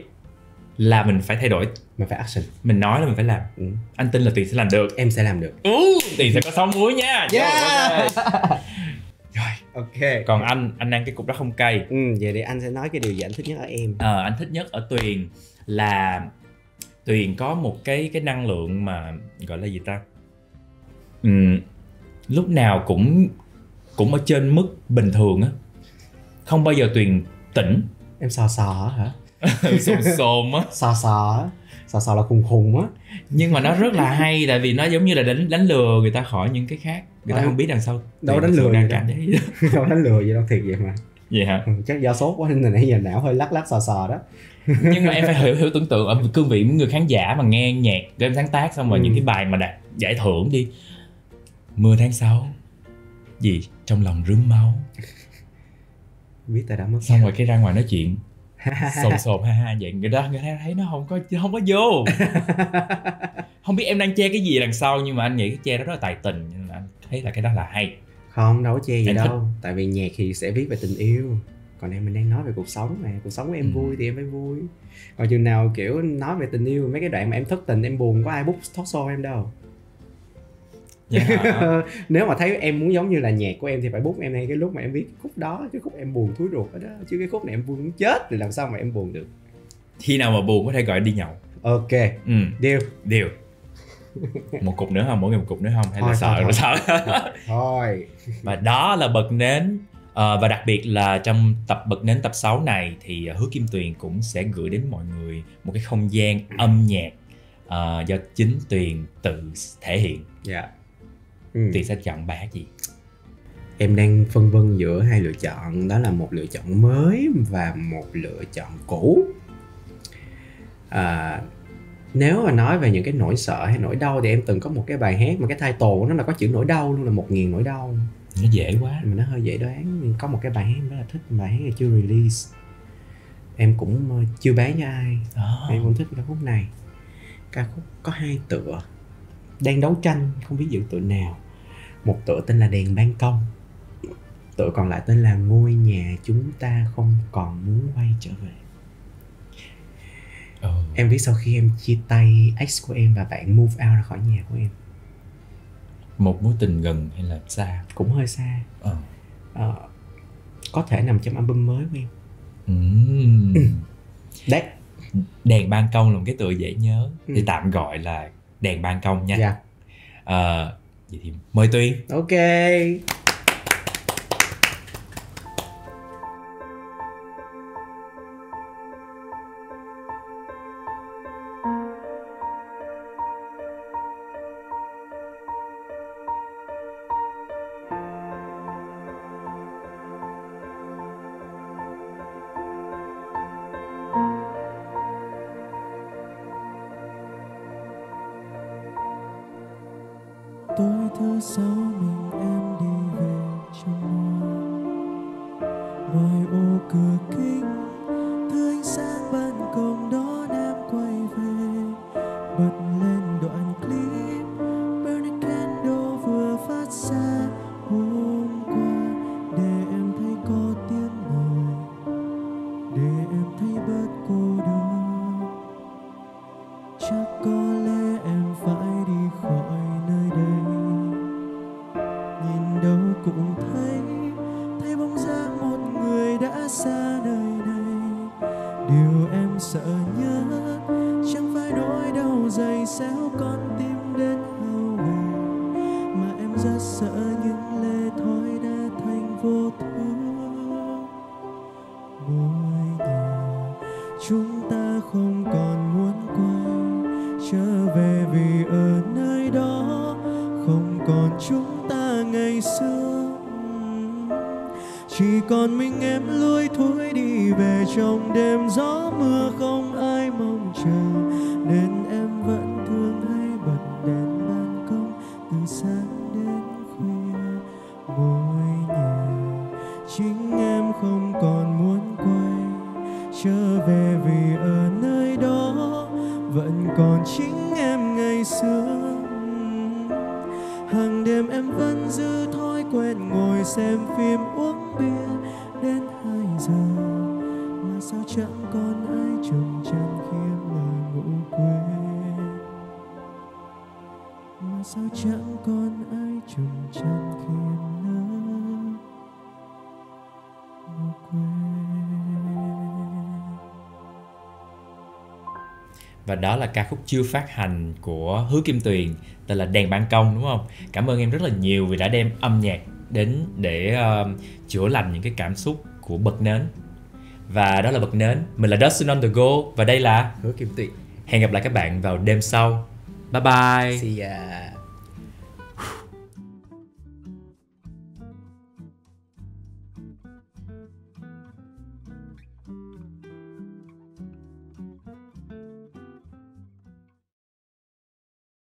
là mình phải thay đổi, mình phải action, mình nói là mình phải làm. Ừ. Anh tin là Tuyền sẽ làm được. Em sẽ làm được. Uh, Tuyền sẽ có số muối nha. Yeah. Rồi, ok. Còn anh, anh ăn cái cục đó không cay. Ừ, vậy thì anh sẽ nói cái điều gì anh thích nhất ở em. Ờ, anh thích nhất ở Tuyền là Tuyền có một cái cái năng lượng mà gọi là gì ta? Ừ, lúc nào cũng cũng ở trên mức bình thường á. Không bao giờ Tuyền tỉnh. Em sò sò hả? Sồn sồn á. Sò sò á. Sò sò là khùng khùng á. Nhưng mà nó rất là hay, tại vì nó giống như là đánh đánh lừa người ta khỏi những cái khác. Người ta không biết đằng sau đâu đánh lừa đang cảm thấy đâu đánh lừa vậy đâu, thiệt vậy mà. Vậy hả? Ừ, chắc do sốt quá nên nãy giờ não hơi lắc lắc sò sò đó. Nhưng mà em phải hiểu hiểu tưởng tượng ở cương vị những người khán giả mà nghe nhạc của em sáng tác, xong rồi ừ. những cái bài mà đạt giải thưởng đi, mười tháng sáu gì trong lòng rướm máu biết ta đã mất, xong rồi cái ra ngoài nói chuyện sồn sồn ha ha vậy, người đó người ta thấy nó không có không có vô. Không biết em đang che cái gì đằng sau, nhưng mà anh nghĩ cái che đó rất là tài tình, nên là anh thấy là cái đó là hay. Không đâu có che gì anh đâu thích. Tại vì nhạc thì sẽ viết về tình yêu, còn em mình đang nói về cuộc sống mà, cuộc sống của em ừ. vui thì em phải vui, còn chừng nào kiểu nói về tình yêu mấy cái đoạn mà em thất tình em buồn có ai book talk show em đâu. Yeah. Nếu mà thấy em muốn giống như là nhạc của em thì phải book em ngay cái lúc mà em viết khúc đó, chứ khúc em buồn thúi ruột đó, đó chứ cái khúc này em buồn muốn chết thì làm sao mà em buồn được. Khi nào mà buồn có thể gọi đi nhậu. Ok. Ừ. Deal. Deal. Một cục nữa không? Mỗi ngày một cục nữa không? Hay thôi, là sợ thôi, thôi. Là sợ. Thôi. Và đó là bật nến. À, và đặc biệt là trong tập bật nến tập sáu này thì Hứa Kim Tuyền cũng sẽ gửi đến mọi người một cái không gian âm nhạc uh, do chính Tuyền tự thể hiện. Dạ. Yeah. Ừ. Tuyền sẽ chọn bài hát gì? Em đang phân vân giữa hai lựa chọn, đó là một lựa chọn mới và một lựa chọn cũ. À, nếu mà nói về những cái nỗi sợ hay nỗi đau thì em từng có một cái bài hát mà cái title của nó là có chữ nỗi đau luôn, là một nghìn nỗi đau. Nó dễ quá mà nó hơi dễ đoán. Có một cái bài hát rất là thích, bài hát này chưa release, em cũng chưa bán cho ai. Oh. Em cũng thích ca khúc này, ca khúc có hai tựa đang đấu tranh, không biết giữ tựa nào. Một tựa tên là Đèn Ban Công, tựa còn lại tên là Ngôi Nhà Chúng Ta Không Còn Muốn Quay Trở Về. Oh. Em viết sau khi em chia tay ex của em và bạn move out ra khỏi nhà của em. Một mối tình gần hay là xa? Cũng hơi xa. Oh. À, có thể nằm trong album mới của em. Mm. Ừ. Đấy. Đèn Ban Công là một cái tựa dễ nhớ. Ừ. Thì tạm gọi là Đèn Ban Công nha. Dạ. À, vậy thì mời Tuyền. Ok. Tối thứ sáu mình em đi về trong ngoài. Ngoài ô cửa kính, thứ ánh sáng ban công đó em quay về. Bật lên đoạn clip burning candle vừa phát ra hôm qua, để em thấy có tiếng ngồi, để em thấy bớt cô đơn. Chắc có lẽ em phải đi khỏi nơi đây. Nhìn đâu cũng thấy, thấy bóng dáng một người đã xa đời này. Điều em sợ nhất chẳng phải nỗi đau dày xéo con tim đến hao gầy, mà em rất sợ những lệ thói đã thành vô thương. Mỗi nhà chúng ta không còn muốn quay trở về, vì ở nơi đó không còn chúng ta ngày xưa. Chỉ còn mình em lủi thủi đi về trong đêm gió mưa, không ai mong chờ, nên em vẫn thường hay bật đèn ban công từ sáng đến khuya. Mỗi nhà chính em không còn muốn quay trở về, vì ở nơi đó vẫn còn chính em ngày xưa. Hàng đêm em vẫn giữ thói quen ngồi xem phim uống bia đến hai giờ, mà sao chẳng còn ai trầm tràn khi em lại ngủ quên, mà sao chẳng còn ai trầm tràn khi em lại ngủ quên. Và đó là ca khúc chưa phát hành của Hứa Kim Tuyền, tên là Đèn Ban Công, đúng không? Cảm ơn em rất là nhiều vì đã đem âm nhạc đến để uh, chữa lành những cái cảm xúc của Bật Nến. Và đó là Bật Nến. Mình là Dustin on the go và đây là Hứa Kim Tuyền. Hẹn gặp lại các bạn vào đêm sau. Bye bye. See ya.